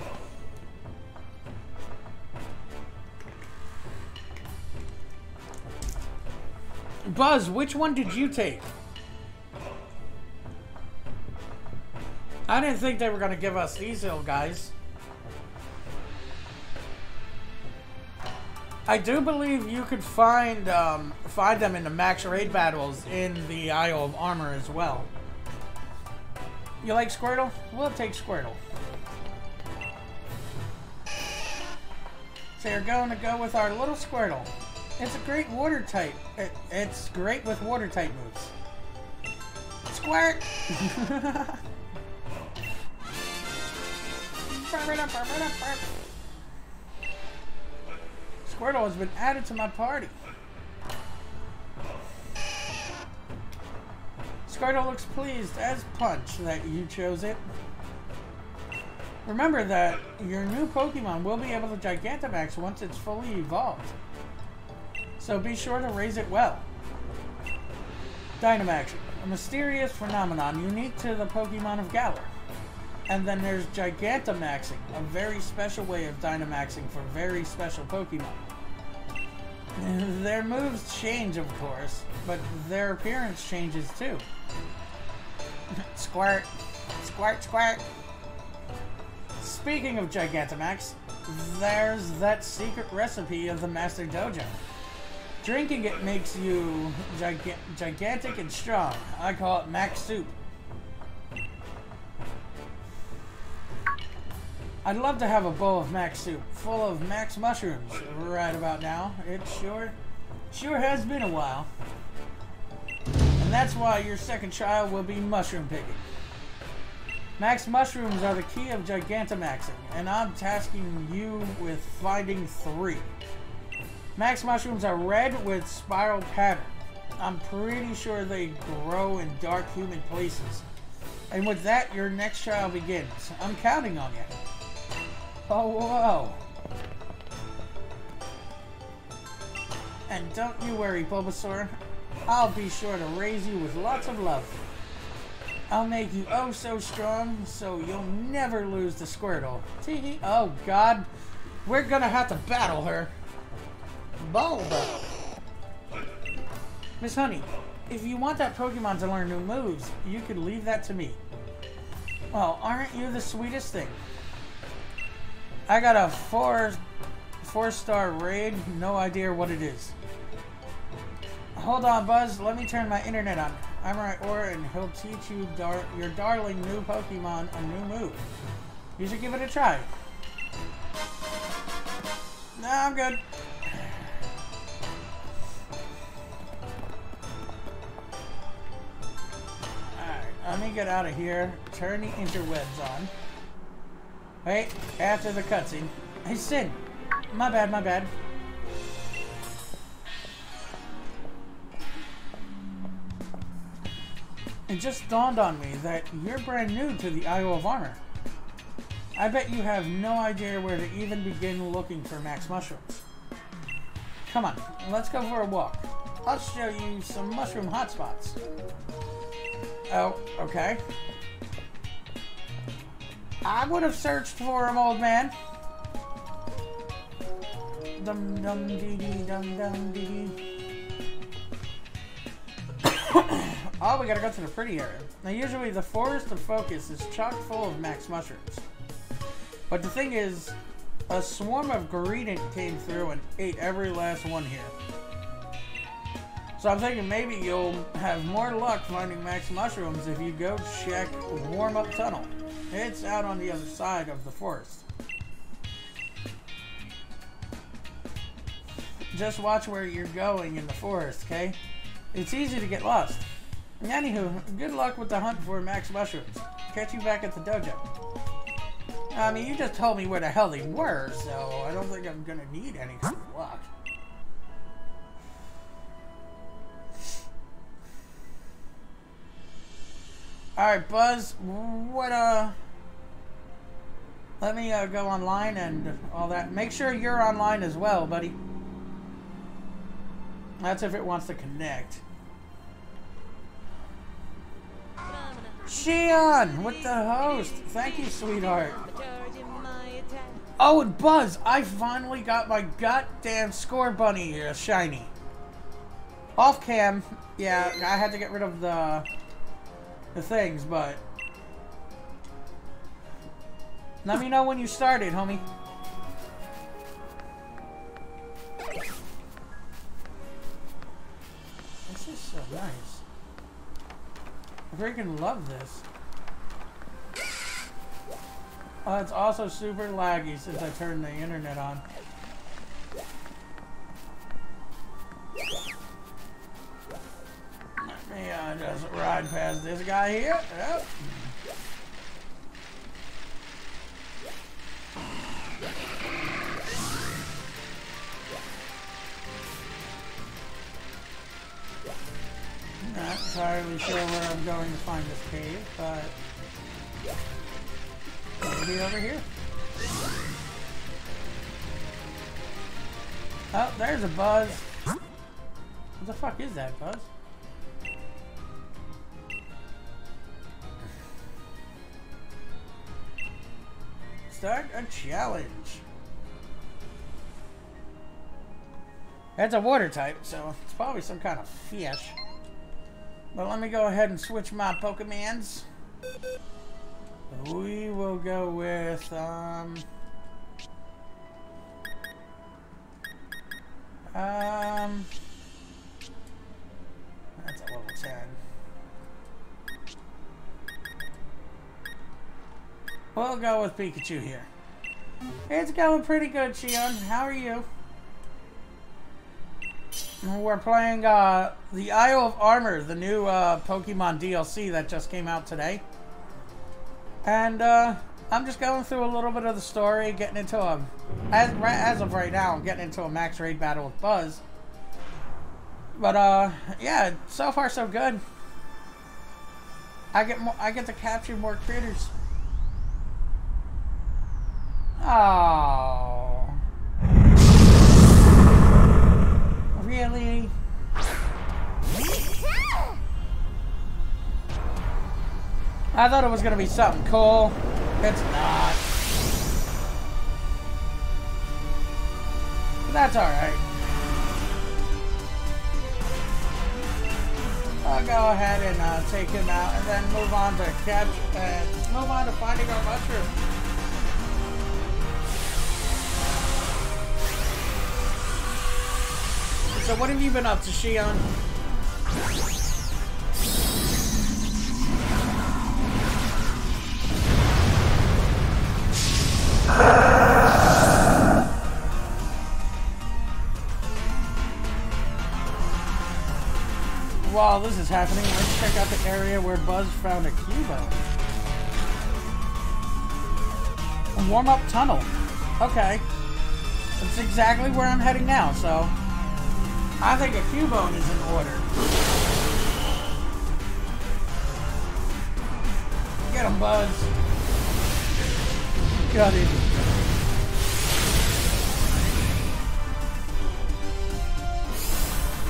Buzz, which one did you take? I didn't think they were going to give us these little guys. I do believe you could find um, find them in the max raid battles in the Isle of Armor as well. You like Squirtle? We'll take Squirtle. So you're going to go with our little Squirtle. It's a great water type. It, it's great with water type moves. Squirt! Squirtle has been added to my party. Squirtle looks pleased as punch that you chose it. Remember that your new Pokemon will be able to Gigantamax once it's fully evolved. So be sure to raise it well. Dynamax, a mysterious phenomenon unique to the Pokemon of Galar. And then there's Gigantamaxing, a very special way of Dynamaxing for very special Pokemon. Their moves change, of course, but their appearance changes too. Squirt. Squirt, squirt. Speaking of Gigantamax, there's that secret recipe of the Master Dojo. Drinking it makes you giga gigantic and strong. I call it Max Soup. I'd love to have a bowl of Max Soup full of Max mushrooms right about now. It sure, sure has been a while. And And that's why your second child will be mushroom picking. Max mushrooms are the key of Gigantamaxing, and I'm tasking you with finding three. Max mushrooms are red with spiral pattern. I'm pretty sure they grow in dark, humid places. And with that, your next child begins. I'm counting on you. Oh, whoa. And don't you worry, Bulbasaur. I'll be sure to raise you with lots of love. I'll make you oh so strong, so you'll never lose the Squirtle. Teehee. Oh, God. We're gonna have to battle her. Bulba. Miss Honey, if you want that Pokemon to learn new moves, you could leave that to me. Well, aren't you the sweetest thing? I got a four, four-star raid. No idea what it is. Hold on, Buzz. Let me turn my internet on. I'm right, Aura, and he'll teach you dar your darling new Pokemon a new move. You should give it a try. Nah, I'm good. Alright, let me get out of here. Turn the interwebs on. Wait, after the cutscene. Hey, Sid. My bad, my bad. It just dawned on me that you're brand new to the Isle of Armor. I bet you have no idea where to even begin looking for max mushrooms. Come on, let's go for a walk. I'll show you some mushroom hotspots. Oh, okay. I would have searched for him, old man. Dum dum dee dee dum dum dee dee. Oh, we gotta go to the pretty area. Now, usually the Forest of Focus is chock full of max mushrooms. But the thing is, a swarm of Greedent came through and ate every last one here. So I'm thinking maybe you'll have more luck finding max mushrooms if you go check Warm Up Tunnel. It's out on the other side of the forest. Just watch where you're going in the forest, okay? It's easy to get lost. Anywho, good luck with the hunt for max mushrooms. Catch you back at the dojo. I mean, you just told me where the hell they were, so I don't think I'm gonna need any luck. Alright, Buzz, what, uh... let me, uh, go online and all that. Make sure you're online as well, buddy. That's if it wants to connect. Shion with the host. Thank you, sweetheart. Oh, and Buzz, I finally got my goddamn score bunny here, shiny. Off cam. Yeah, I had to get rid of the the things, but let me know when you started, homie. This is so nice. I freaking love this. Oh, it's also super laggy since I turned the internet on. Let me uh, just ride past this guy here. Yep. Not entirely sure where I'm going to find this cave, but it'll be over here. Oh, there's a Buzz. What the fuck is that, Buzz? Start a challenge. That's a water type, so it's probably some kind of fish. But let me go ahead and switch my Pokemons. We will go with, um... Um... that's a level ten. We'll go with Pikachu here. It's going pretty good, Shion. How are you? We're playing uh, the Isle of Armor, the new uh, Pokemon D L C that just came out today. And uh, I'm just going through a little bit of the story, getting into a... As, as of right now, I'm getting into a max raid battle with Buzz. But, uh, yeah, so far so good. I get more, I get to capture more critters. Oh, really? I thought it was gonna be something cool. It's not. But that's all right. I'll go ahead and uh, take him out, and then move on to catch and uh, move on to finding our mushroom. So, what have you been up to, Shion? While this is happening, let's check out the area where Buzz found a Cubfu. Warm Up Tunnel. Okay. That's exactly where I'm heading now, so I think a Cubone is in order. Get him, Buzz. Got it.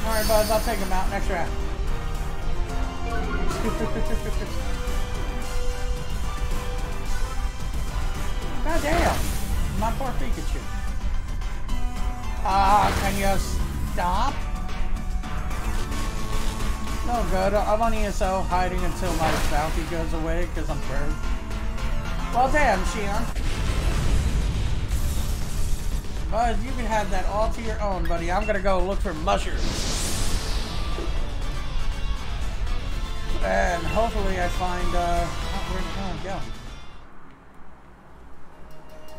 Alright, Buzz, I'll take him out next round. God damn! My poor Pikachu. Ah, can you stop? No good. I'm on E S O hiding until my bounty goes away because I'm burned. Well, damn, Shion. Buzz, you can have that all to your own, buddy. I'm gonna go look for mushrooms. And hopefully I find, uh, where's it going to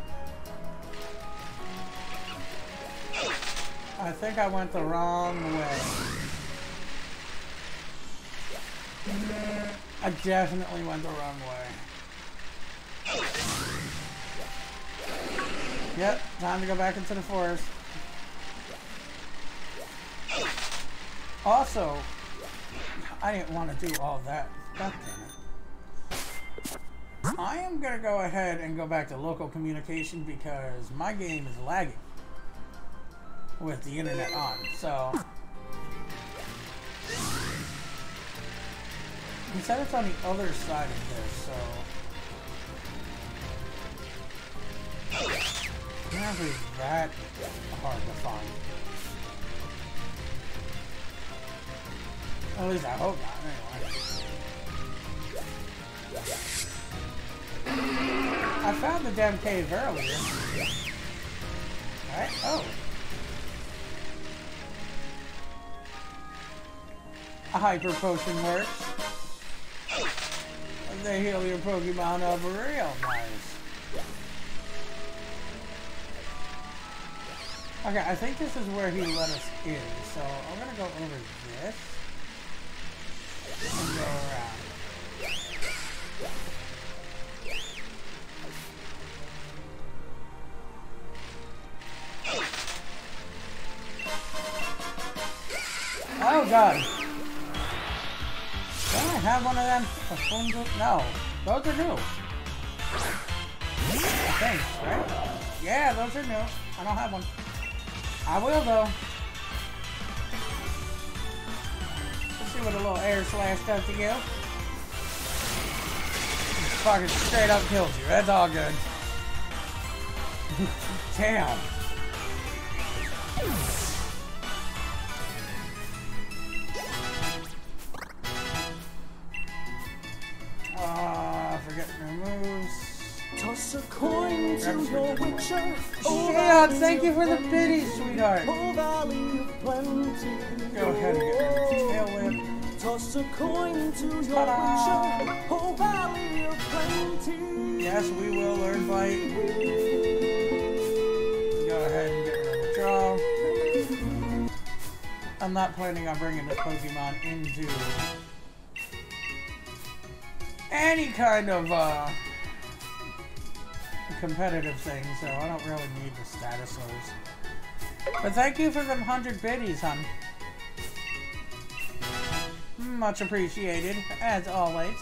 go? I think I went the wrong way. I definitely went the wrong way. Yep, time to go back into the forest. Also, I didn't want to do all that. God damn it. I am going to go ahead and go back to local communication because my game is lagging with the internet on. So, he said it's on the other side of this, so it's not really that hard to find. At least I hope not, anyway. I found the damn cave earlier. Alright, oh. A hyper potion works. And they heal your Pokemon up real nice. Okay, I think this is where he let us in, so I'm gonna go over this. And go around. Oh god. Don't I have one of them? A phone book? No. Those are new. Thanks, right? Yeah, those are new. I don't have one. I will though. See what a little air slash does to you. Fucking straight up kills you. That's all good. Damn. Ah, uh, forget your moves. Toss a coin to your witcher. Yeah, thank you for the pity, sweetheart. Go ahead and get your tail whip. Toss a coin to your witcher, oh valley of plenty. Yes, we will learn fight. Go ahead and get rid of the draw. I'm not planning on bringing this Pokemon into any kind of uh, competitive thing, so I don't really need the status levels. But thank you for them hundred biddies, hon. Much appreciated, as always.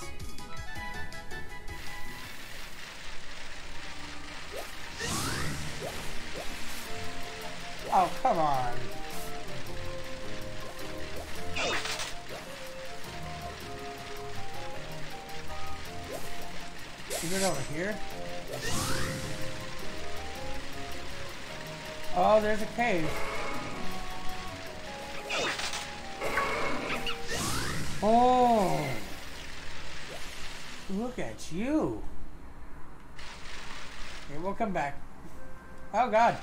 Oh, come on. Is it over here? Oh, there's a cave. Oh! Look at you! Okay, we'll come back. Oh god!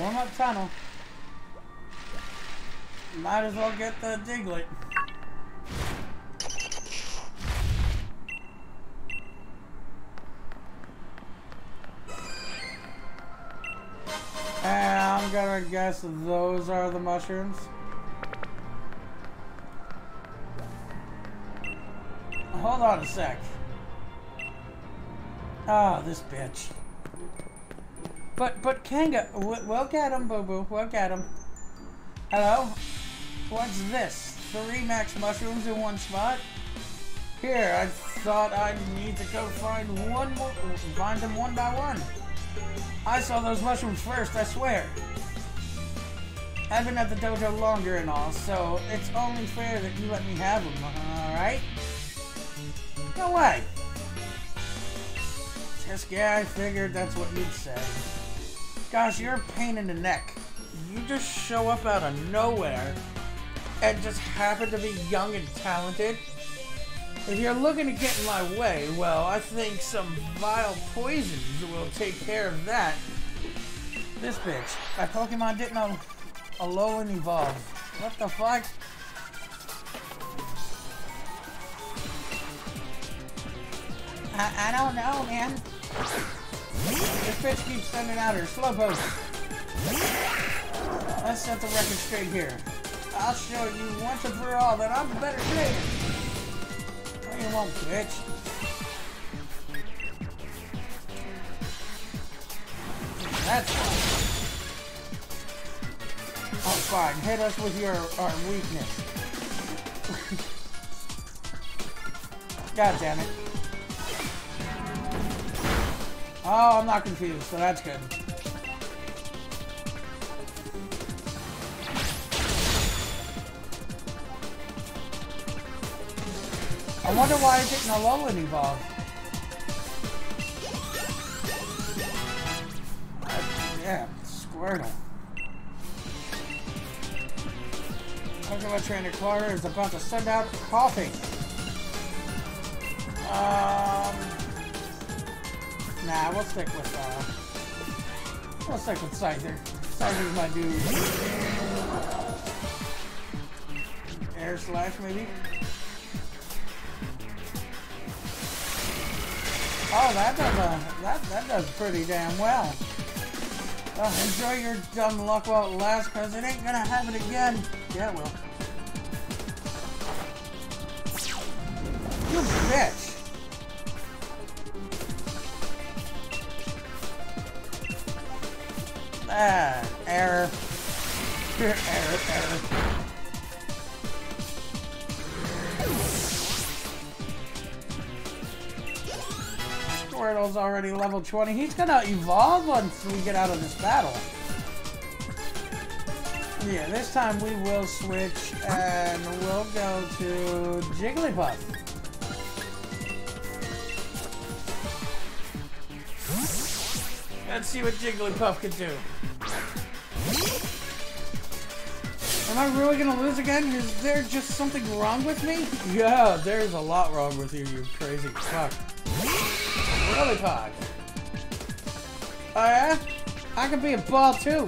Warm Up Tunnel. Might as well get the Diglett. And I'm gonna guess those are the mushrooms. Hold on a sec. Ah, oh, this bitch. But, but Kanga, we'll get him, boo-boo. We'll get him. Hello? What's this? Three max mushrooms in one spot? Here, I thought I'd need to go find one more, find them one by one. I saw those mushrooms first, I swear. I've been at the dojo longer and all, so it's only fair that you let me have them, alright? No way! Just, yeah, I figured that's what you'd say. Gosh, you're a pain in the neck. You just show up out of nowhere and just happen to be young and talented. If you're looking to get in my way, well, I think some vile poisons will take care of that. This bitch. My Pokemon didn't al Alolan evolve. What the fuck? I, I don't know, man. This bitch keeps sending out her Slowpoke. Let's set the record straight here. I'll show you once and for all that I'm a better player. You won't, bitch. That's fine. Oh, fine. Hit us with your our weakness. God damn it. Oh, I'm not confused, so that's good. I wonder why I didn't Alolan evolve. Uh, yeah, Squirtle. Pokemon Trainer Clara is about to send out coughing. Um, nah, we'll stick with uh, we'll stick with Scyther. Scyther's my dude. Air Slash, maybe. Oh, that does a, that that does pretty damn well. Oh, enjoy your dumb luck while it lasts, cause it ain't gonna happen again. Yeah, it will. You bitch! Ah, error. Error, error. Squirtle's already level twenty. He's gonna evolve once we get out of this battle. Yeah, this time we will switch and we'll go to Jigglypuff. Let's see what Jigglypuff can do. Am I really gonna lose again? Is there just something wrong with me? Yeah, there's a lot wrong with you, you crazy fuck. Really hard. Oh yeah? I can be a ball too.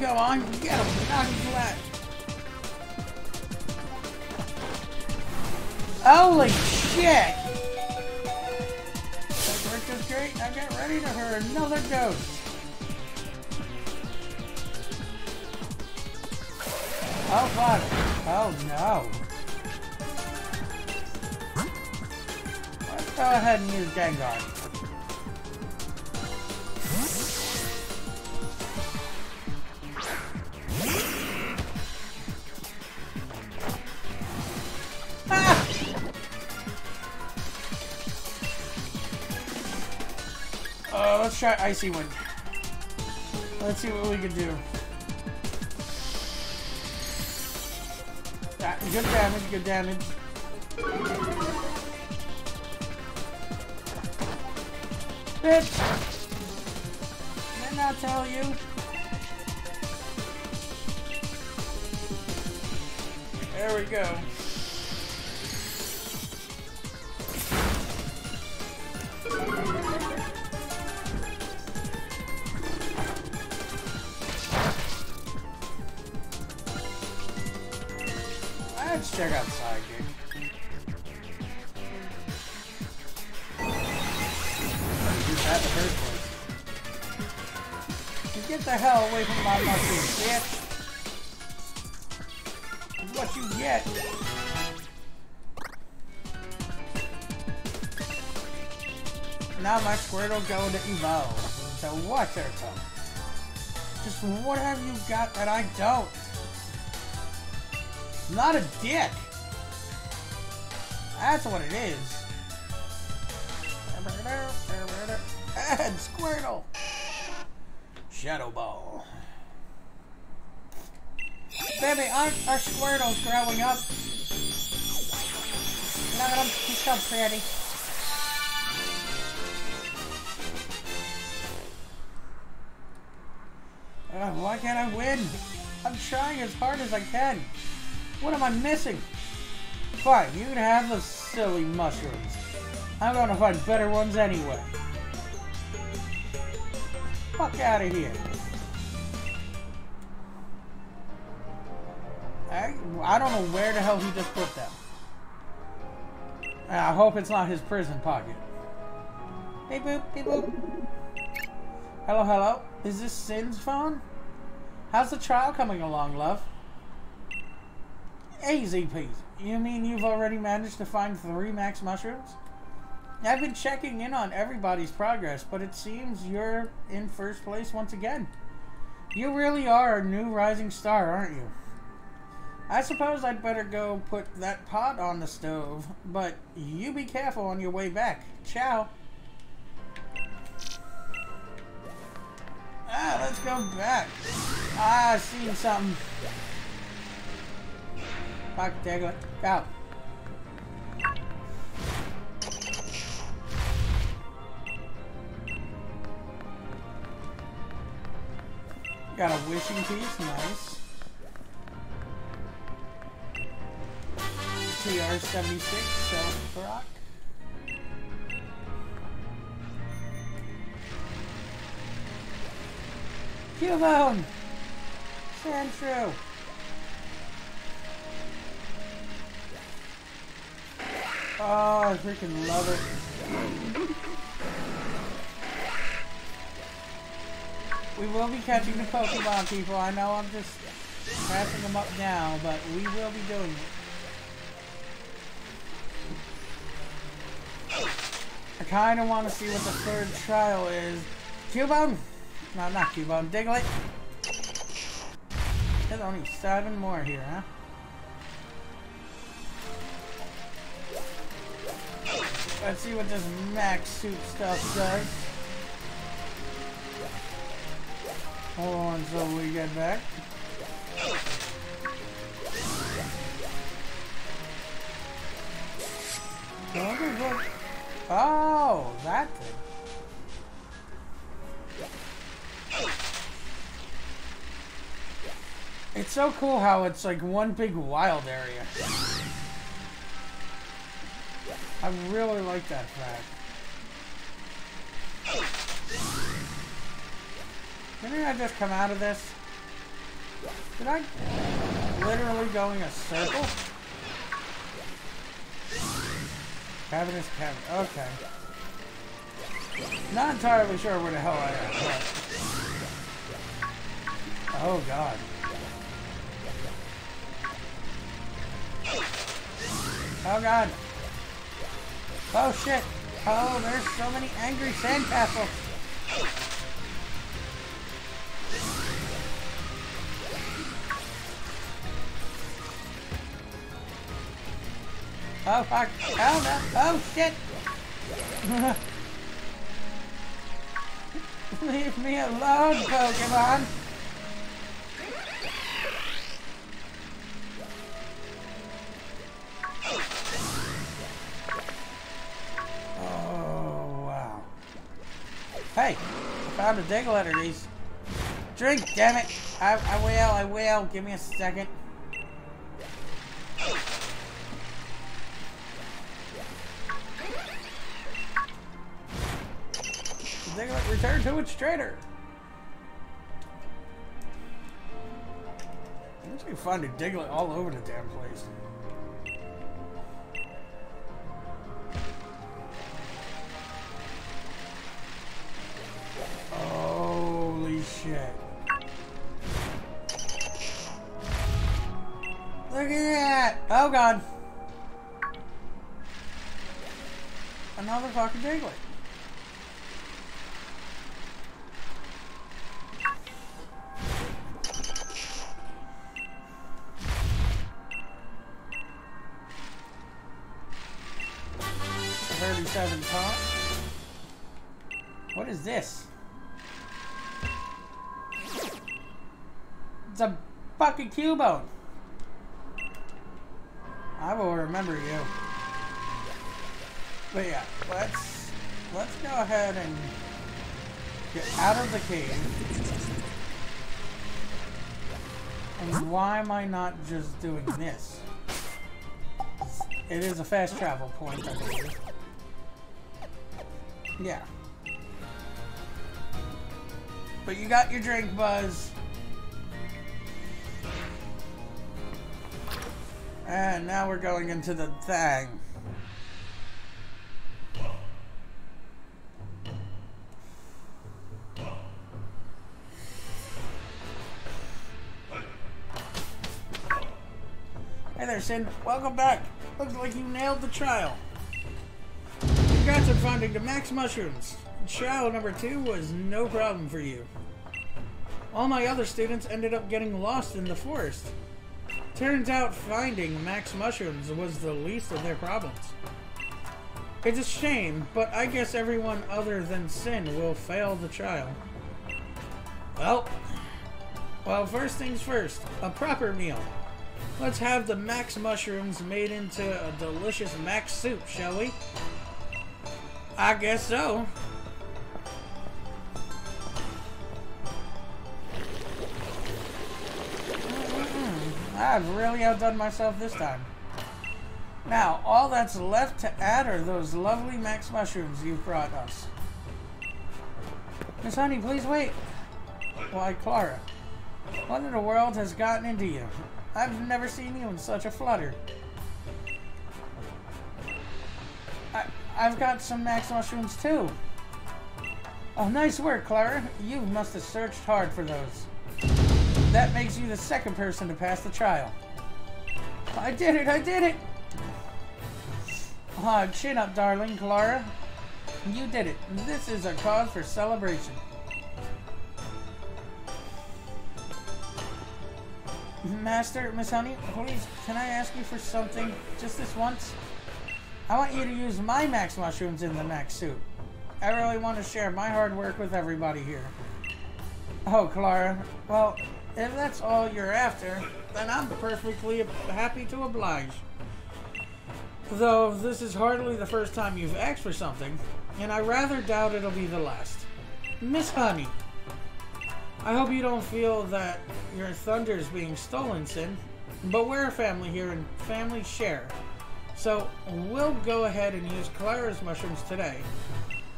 Go on, get him, knock him flat. Holy shit! That worked just great. Now get ready to hurl another ghost. Oh god. Oh no. Let's go ahead and use Gengar. Ah! Uh, let's try Icy Wind. Let's see what we can do. Good damage, good damage. Bitch! Didn't I tell you? There we go. Let's check outside, dude. Just had the first place. Get the hell away from my mushroom, bitch! It's what you get! Now my Squirtle going to evolve. So watch her tongue. Just what have you got that I don't? Not a dick. That's what it is. And Squirtle. Shadow Ball. Baby, aren't our Squirtles growing up? Now that I'm so pretty. Uh, why can't I win? I'm trying as hard as I can. What am I missing? Fine, you can have those silly mushrooms. I'm gonna find better ones anyway. Fuck out of here. I, I don't know where the hell he just put them. I hope it's not his prison pocket. Hey boop, hey boop. Hello, hello. Is this Sin's phone? How's the trial coming along, love? Easy peasy. You mean you've already managed to find three max mushrooms? I've been checking in on everybody's progress, but it seems you're in first place once again. You really are a new rising star, aren't you? I suppose I'd better go put that pot on the stove, but you be careful on your way back. Ciao. Ah, let's go back. Ah, I seen something. Fuck, Diglett. Go. Got a wishing piece, nice. T R seventy-six, self-proc. Cubone! Stand true. Oh, I freaking love it. We will be catching the Pokemon, people. I know I'm just passing them up now, but we will be doing it. I kind of want to see what the third trial is. Cubone! No, not Cubone. Diglett! There's only seven more here, huh? Let's see what this max suit stuff does. Hold on until we get back. Oh, that thing. It's so cool how it's like one big wild area. I really like that fact. Didn't I just come out of this? Did I literally go in a circle? Cavernous cavern. Okay. Not entirely sure where the hell I am. But... oh god. Oh god. Oh shit. Oh, there's so many angry sandcastles. Oh fuck. Oh no. Oh shit. Leave me alone, Pokemon. Oh wow. Hey, I found a Diglett of these. Drink, damn it. I, I will, I will. Give me a second. Diglett returned to its trainer. I'm just gonna find a Diglett all over the damn place. Holy shit. Look at that! Oh god. Another fucking Diglett. thirty-seven top. What is this? It's a fucking Cubone. I will remember you. But yeah, let's let's go ahead and get out of the cave. And why am I not just doing this? It is a fast travel point, I believe. Yeah. But you got your drink, Buzz. And now we're going into the thing. Hey there, Sin. Welcome back. Looks like you nailed the trial. Congrats on finding the max mushrooms. Trial number two was no problem for you. All my other students ended up getting lost in the forest. Turns out finding max mushrooms was the least of their problems. It's a shame, but I guess everyone other than Sin will fail the trial. Well, well, first things first, a proper meal. Let's have the max mushrooms made into a delicious max soup, shall we? I guess so. I've really outdone myself this time. Now, all that's left to add are those lovely max mushrooms you brought us. Miss Honey, please wait. Why, Clara, what in the world has gotten into you? I've never seen you in such a flutter. I... I've got some max mushrooms too. Oh, nice work, Clara. You must have searched hard for those. That makes you the second person to pass the trial. I did it, I did it! Ah, chin up, darling, Clara. You did it. This is a cause for celebration. Master, Miss Honey, please, can I ask you for something? Just this once? I want you to use my max mushrooms in the max soup. I really want to share my hard work with everybody here. Oh, Clara. Well, if that's all you're after, then I'm perfectly happy to oblige. Though this is hardly the first time you've asked for something, and I rather doubt it'll be the last. Miss Honey, I hope you don't feel that your thunder is being stolen, Sin, but we're a family here and families share. So, we'll go ahead and use Clara's mushrooms today.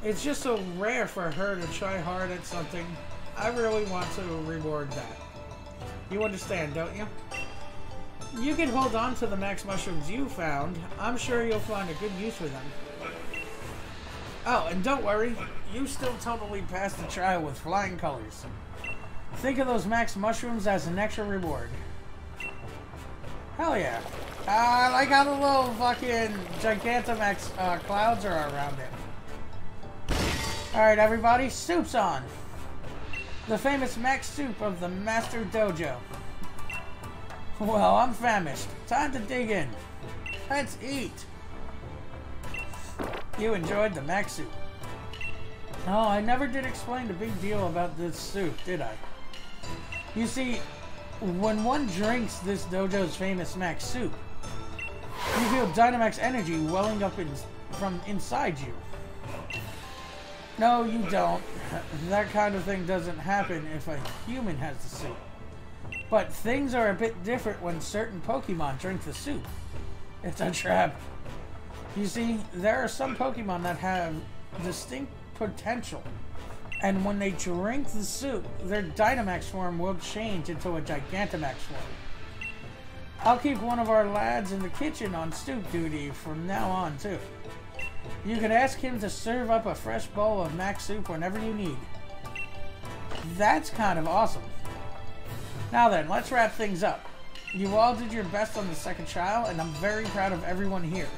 It's just so rare for her to try hard at something. I really want to reward that. You understand, don't you? You can hold on to the max mushrooms you found. I'm sure you'll find a good use for them. Oh, and don't worry, you still totally passed the trial with flying colors. Think of those max mushrooms as an extra reward. Hell yeah. Uh, I like how the little fucking Gigantamax uh, clouds are around it. Alright everybody, soup's on! The famous max soup of the Master Dojo. Well, I'm famished. Time to dig in. Let's eat! You enjoyed the max soup. Oh, I never did explain the big deal about this soup, did I? You see, when one drinks this dojo's famous max soup, you feel Dynamax energy welling up in, from inside you. No, you don't. That kind of thing doesn't happen if a human has the soup. But things are a bit different when certain Pokemon drink the soup. It's a trap. You see, there are some Pokemon that have distinct potential, and when they drink the soup, their Dynamax form will change into a Gigantamax form. I'll keep one of our lads in the kitchen on soup duty from now on too. You can ask him to serve up a fresh bowl of max soup whenever you need. That's kind of awesome. Now then, let's wrap things up. You all did your best on the second trial, and I'm very proud of everyone here.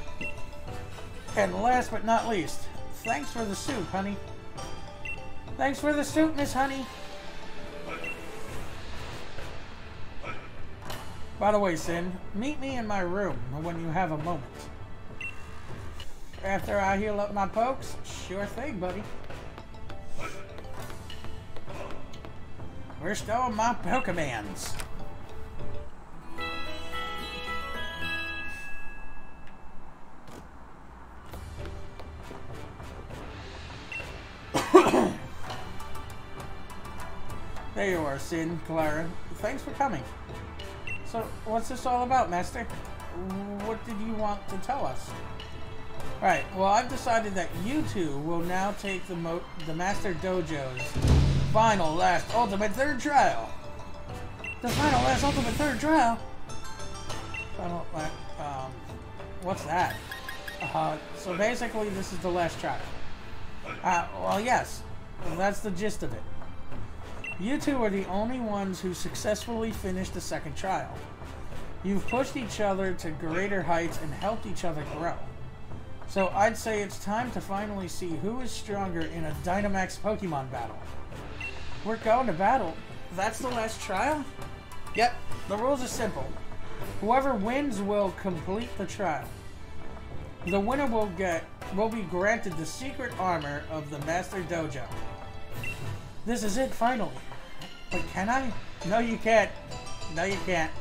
And last but not least, thanks for the soup, honey. Thanks for the soup, Miss Honey. By the way, Sin, meet me in my room when you have a moment. After I heal up my pokes? Sure thing, buddy. We're still on my Pokemans. There you are, Sin, Clara. Thanks for coming. So, what's this all about, Master? What did you want to tell us? Alright, well, I've decided that you two will now take the, mo the Master Dojo's final, last, ultimate, third trial. The final, last, ultimate, third trial? Final, last, um, what's that? Uh, so basically, this is the last trial. Uh, well, yes. That's the gist of it. You two are the only ones who successfully finished the second trial. You've pushed each other to greater heights and helped each other grow. So I'd say it's time to finally see who is stronger in a Dynamax Pokemon battle. We're going to battle? That's the last trial? Yep, the rules are simple. Whoever wins will complete the trial. The winner will get will be granted the secret armor of the Master Dojo. This is it, finally. But can I? No, you can't. No, you can't.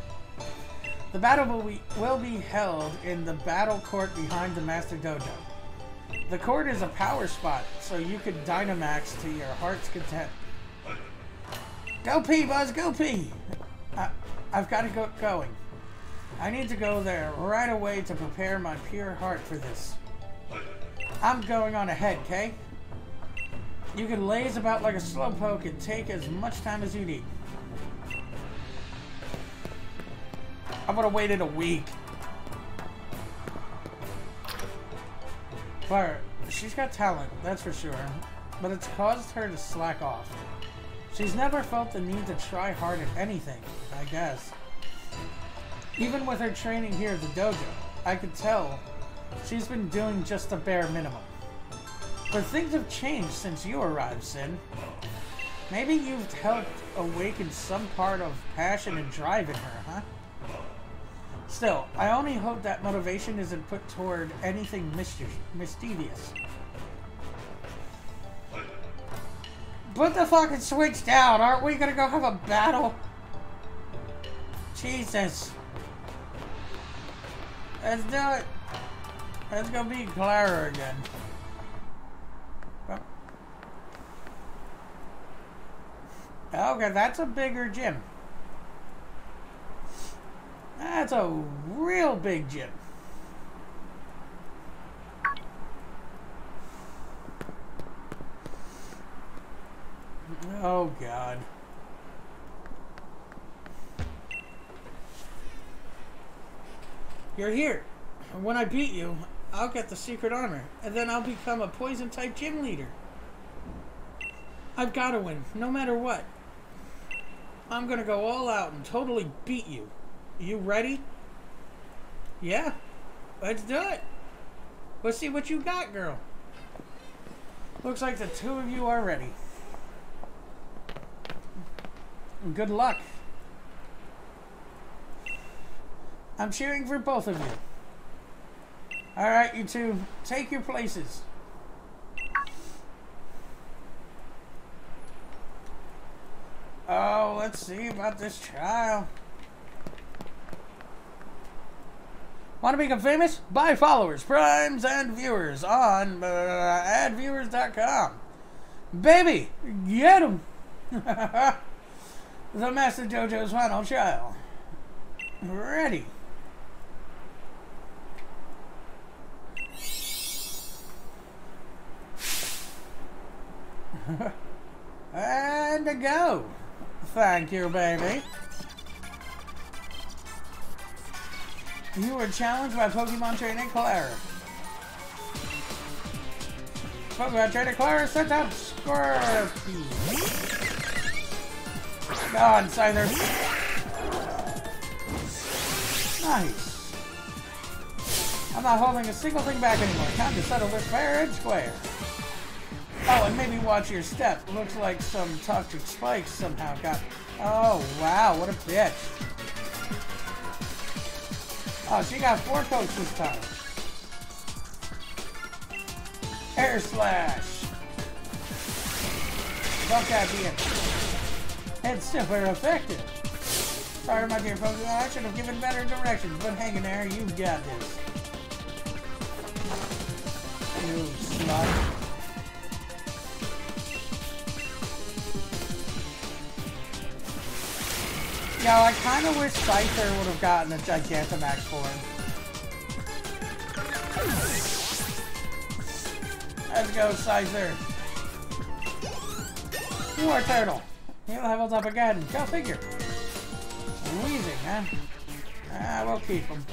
The battle will be, will be held in the battle court behind the Master Dojo. The court is a power spot, so you can Dynamax to your heart's content. Go pee, Buzz, go pee! I, I've got to go going. I need to go there right away to prepare my pure heart for this. I'm going on ahead, okay? You can laze about like a slowpoke and take as much time as you need. I would have waited a week. Clara, she's got talent, that's for sure. But it's caused her to slack off. She's never felt the need to try hard at anything, I guess. Even with her training here at the dojo, I could tell she's been doing just the bare minimum. But things have changed since you arrived, Sin. Maybe you've helped awaken some part of passion and drive in her, huh? Still, I only hope that motivation isn't put toward anything mischievous. Put the fucking switch down! Aren't we gonna go have a battle? Jesus. Let's do it. Let's go beat Clara again. Okay, that's a bigger gym. That's a real big gym. Oh, God. You're here. When I beat you, I'll get the secret armor, and then I'll become a poison-type gym leader. I've got to win, no matter what. I'm going to go all out and totally beat you. You ready? Yeah, let's do it. Let's see what you got, girl. Looks like the two of you are ready. Good luck. I'm cheering for both of you. All right, you two, take your places. Oh, let's see about this child. Want to become famous? Buy followers, primes, and viewers on uh, ad viewers dot com. Baby, get 'em. The Master Dojo's final child. Ready. And a go. Thank you, baby. You were challenged by Pokemon trainer Clara. Pokemon trainer Clara sent out Squirtle. God, Scyther. Nice. I'm not holding a single thing back anymore. Time to settle this fair and square. Oh, and maybe watch your step. Looks like some toxic spikes somehow got... Oh, wow, what a bitch. Oh, she got four coats this time. Air slash. Don't that be it. It's super effective. Sorry, my dear folks, I should have given better directions, but hang in there, you've got this. You slut. Yeah, I kind of wish Scyther would have gotten a Gigantamax for him. Let's go, Scyther. You are turtle. You leveled up again. Go figure. Wheezing, huh? Ah, we'll keep him.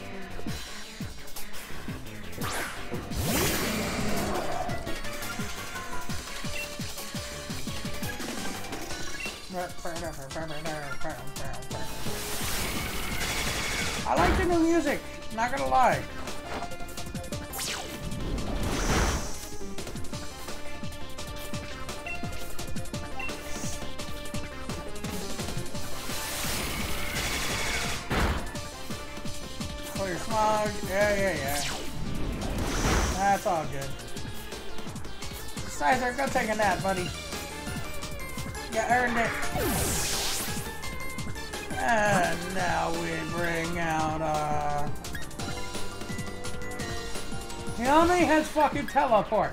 I like the new music, not gonna lie. Clear smog, yeah, yeah, yeah. That's all good. Scyther, go take a nap, buddy. You earned it. And now we bring out our... He only has fucking teleport.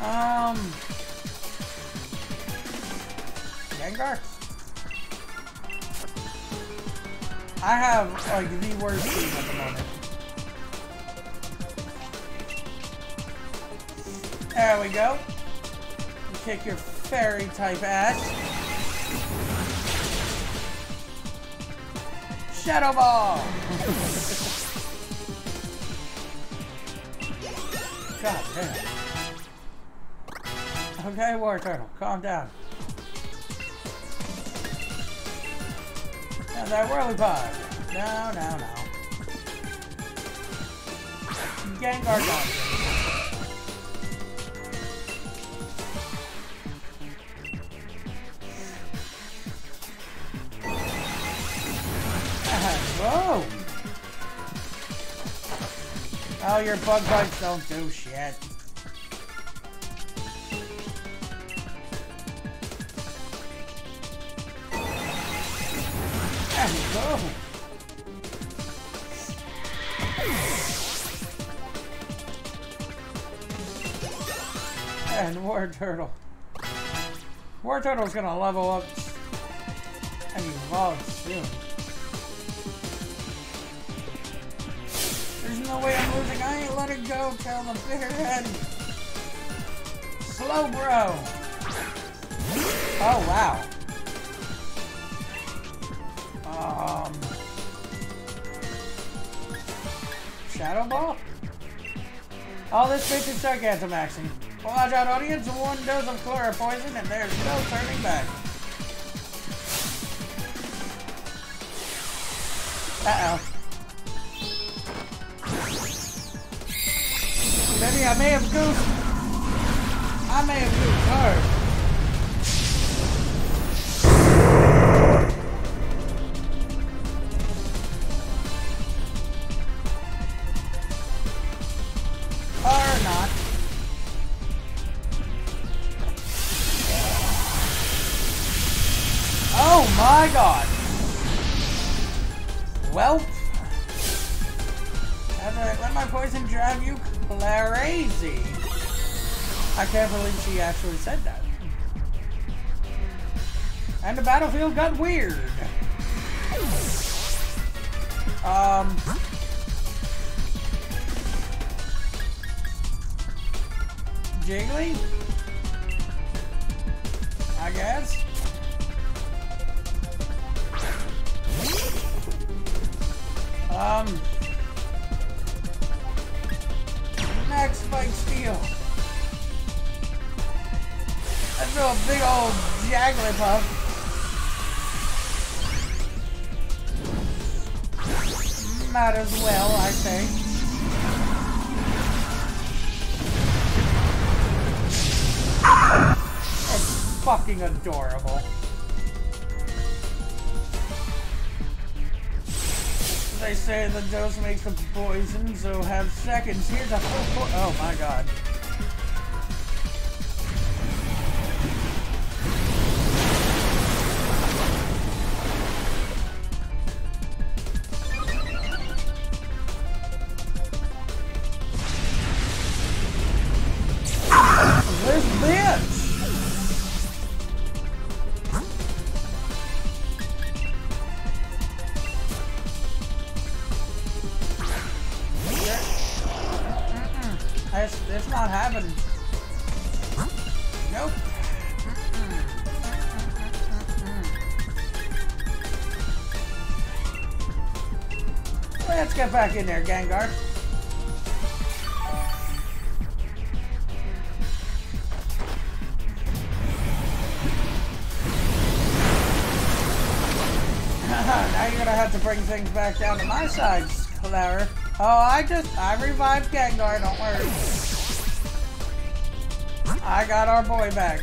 Um... Gengar? I have, like, the worst team at the moment. There we go. You kick your fairy type ass. Shadow Ball! God damn. Okay, War Turtle, calm down. And that Whirlipod. No, no, no. Gengar gone. Whoa! Oh, your bug bites don't do shit. There we go! And War Turtle. War Turtle's gonna level up and evolve soon. There's no way I'm losing. I ain't letting go till the bitter end. Slow bro. Oh wow. Shadow Ball? All this bitch is Gigantamaxing. Well, watch out, audience. One dose of Clara poison and there's no turning back. Uh-oh. Maybe I may have goofed. I may have goofed hard. Or not. Oh my god. Well. Alright, let my poison drive you crazy. I can't believe she actually said that. And the battlefield got weird. Um. Jiggly? I guess. Um. Max Spike Steel. I throw a big old Jigglypuff. Might as well, I think. It's fucking adorable. They say the dose makes the poison, so have seconds. Here's a full po- oh my god. Let's get back in there, Gengar. Now you're gonna have to bring things back down to my side, Clara. Oh, I just, I revived Gengar, don't worry. I got our boy back.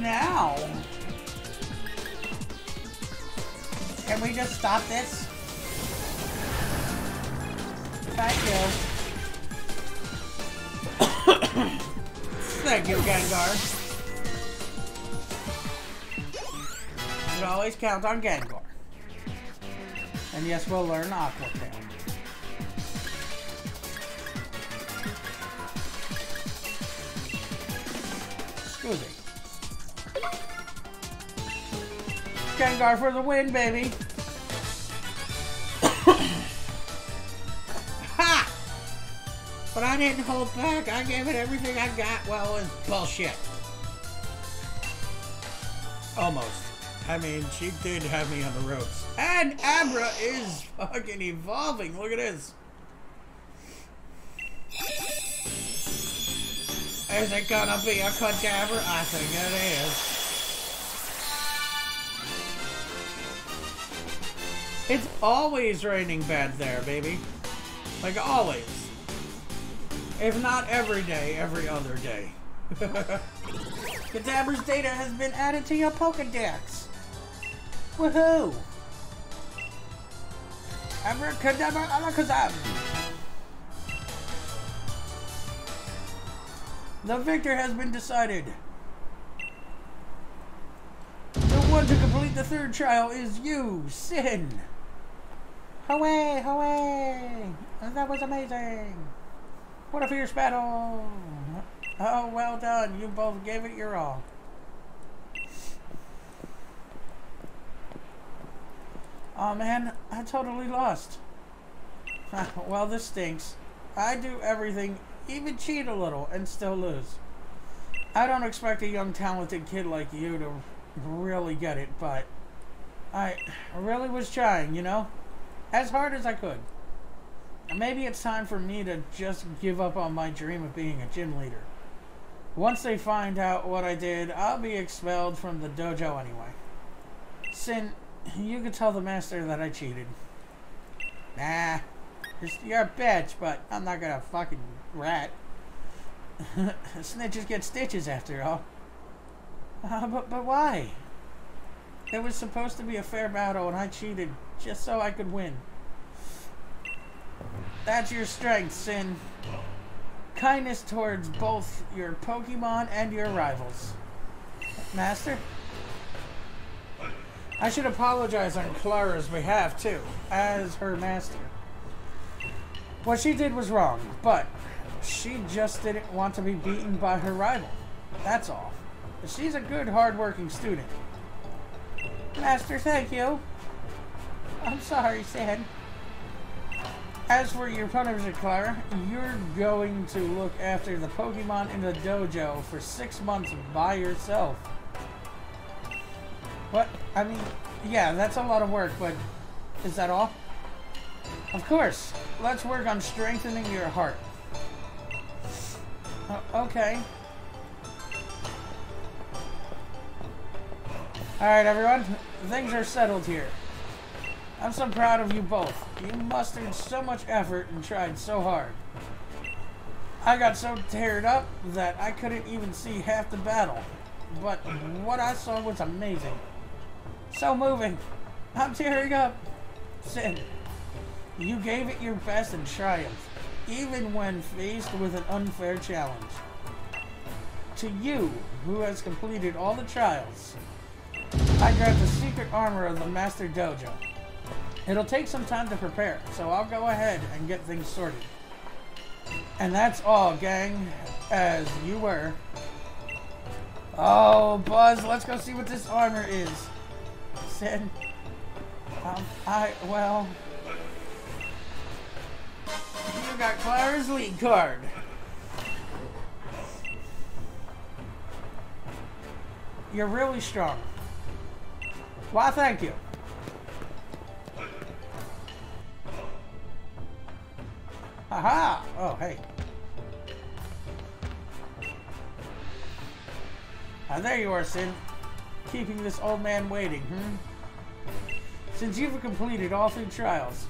Now, can we just stop this? Thank you. Thank you, Gengar. You can always count on Gengar. And yes, we'll learn Aqua Tail. Excuse me. Gengar for the win, baby! Ha! But I didn't hold back. I gave it everything I got. Well, it was bullshit. Almost. I mean, she did have me on the ropes. And Abra is fucking evolving. Look at this. Is it gonna be a cadaver? I think it is. It's always raining bad there, baby. Like always. If not every day, every other day. Kadabra's data has been added to your Pokédex. Woohoo! Abracadabra, Alakazam! The victor has been decided. The one to complete the third trial is you, Sin. Away, away! That was amazing! What a fierce battle! Oh, well done. You both gave it your all. Oh man, I totally lost. Well, this stinks. I do everything, even cheat a little, and still lose. I don't expect a young, talented kid like you to really get it, but I really was trying, you know? As hard as I could. Maybe it's time for me to just give up on my dream of being a gym leader. Once they find out what I did, I'll be expelled from the dojo anyway. Sin, you could tell the master that I cheated. Nah, you're a bitch, but I'm not gonna fucking rat. Snitches get stitches after all. Uh, but, but why? It was supposed to be a fair battle and I cheated just so I could win. That's your strength, Sin. Kindness towards both your Pokemon and your rivals. Master? I should apologize on Clara's behalf, too, as her master. What she did was wrong, but she just didn't want to be beaten by her rival. That's all. She's a good, hard-working student. Master, thank you. I'm sorry, Sin. As for your punishment, Clara, you're going to look after the Pokemon in the dojo for six months by yourself. What? I mean, yeah, that's a lot of work, but is that all? Of course. Let's work on strengthening your heart. Uh, okay. Alright, everyone. Things are settled here. I'm so proud of you both. You mustered so much effort and tried so hard. I got so teared up that I couldn't even see half the battle. But what I saw was amazing. So moving. I'm tearing up. Sin, you gave it your best and triumphed, even when faced with an unfair challenge. To you, who has completed all the trials, I grabbed the secret armor of the Master Dojo. It'll take some time to prepare, so I'll go ahead and get things sorted. And that's all, gang, as you were. Oh, Buzz, let's go see what this armor is. Sin, um, I, well... You got Clara's lead card. You're really strong. Why, thank you. Aha! Oh, hey. Ah, there you are, Sin. Keeping this old man waiting, hmm? Since you've completed all three trials,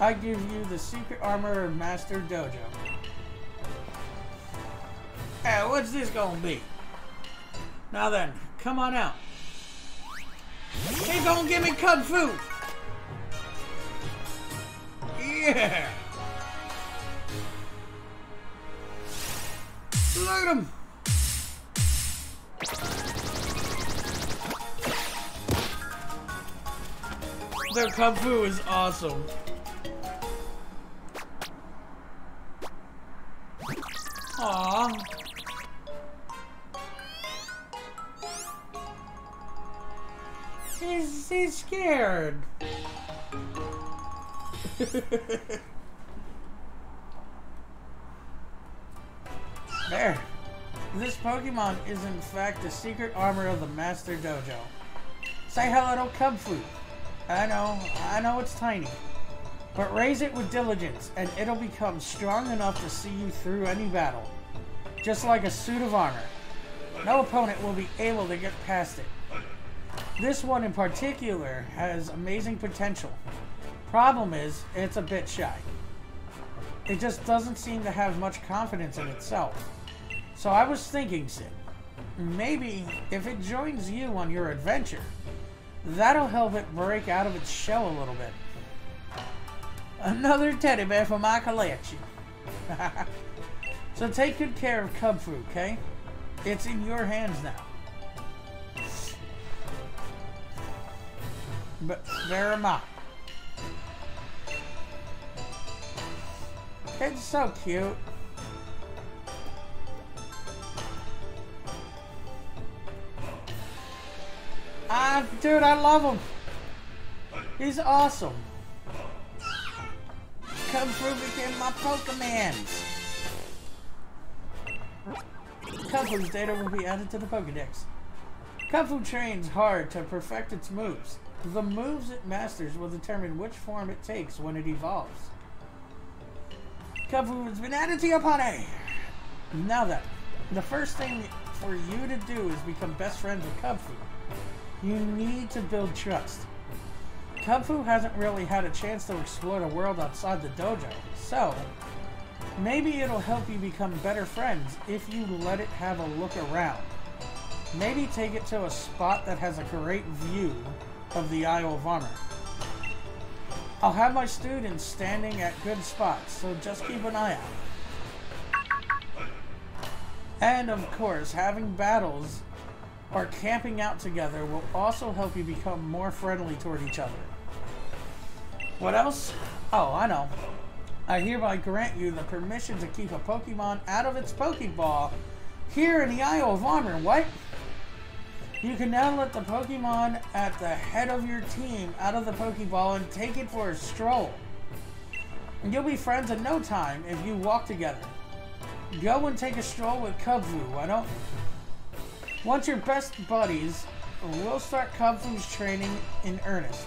I give you the secret armor of Master Dojo. Hey, what's this gonna be? Now then, come on out. He gonna give me Cubfu! Yeah! Look at him! Their Kung Fu is awesome. Aww. He's, he's scared. There. This Pokemon is in fact the secret armor of the Master Dojo. Say hello to Cubfu. I know, I know it's tiny. But raise it with diligence and it'll become strong enough to see you through any battle. Just like a suit of armor. No opponent will be able to get past it. This one in particular has amazing potential. Problem is, it's a bit shy. It just doesn't seem to have much confidence in itself. So I was thinking, Sin, maybe if it joins you on your adventure, that'll help it break out of its shell a little bit. Another teddy bear for my collection. So take good care of Cubfu, okay? It's in your hands now. But there am I. It's so cute. Ah, dude, I love him. He's awesome. Cubfu became my Pokemon! Cubfu's data will be added to the Pokédex. Cubfu trains hard to perfect its moves. The moves it masters will determine which form it takes when it evolves. Cubfu has been added to your party! Now then, the first thing for you to do is become best friends with Cubfu. You need to build trust. Cubfu hasn't really had a chance to explore the world outside the dojo, so maybe it'll help you become better friends if you let it have a look around. Maybe take it to a spot that has a great view of the Isle of Armor. I'll have my students standing at good spots, so just keep an eye out. And of course, having battles or camping out together will also help you become more friendly toward each other. What else? Oh, I know. I hereby grant you the permission to keep a Pokemon out of its Pokeball here in the Isle of Armor. What? You can now let the Pokemon at the head of your team out of the Pokeball and take it for a stroll. You'll be friends in no time if you walk together. Go and take a stroll with Cubfu, why don't you? Once you're best buddies, we'll start Cubfu's training in earnest.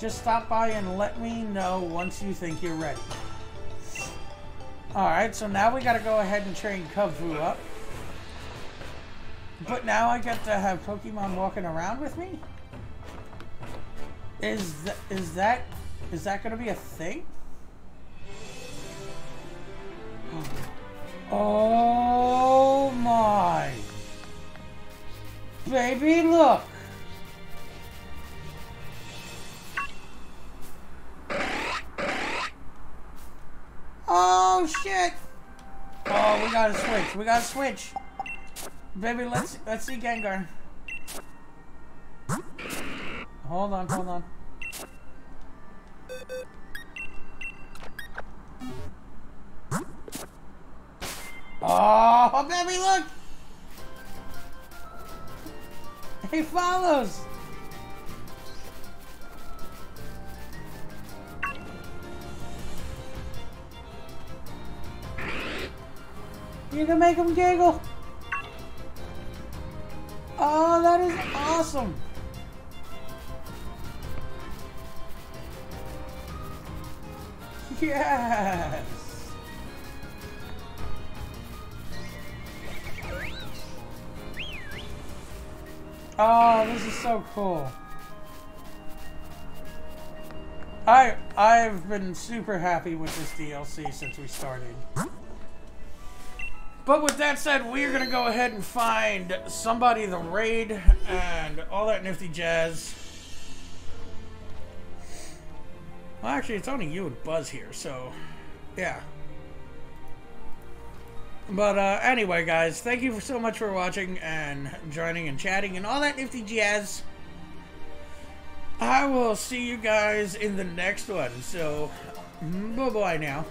Just stop by and let me know once you think you're ready. Alright, so now we gotta go ahead and train Cubfu up. But now I get to have Pokemon walking around with me? Is th is that is that gonna be a thing? Oh my baby, look! Oh shit! Oh, we gotta switch. We gotta switch. Baby, let's let's see Gengar. Hold on, hold on. Oh, baby, look! He follows. You can make him giggle. Oh, that is awesome! Yes! Oh, this is so cool. I, I've been super happy with this D L C since we started. But with that said, we're going to go ahead and find somebody the raid and all that nifty jazz. Well, actually, it's only you and Buzz here, so yeah. But uh, anyway, guys, thank you so much for watching and joining and chatting and all that nifty jazz. I will see you guys in the next one, so bye-bye now.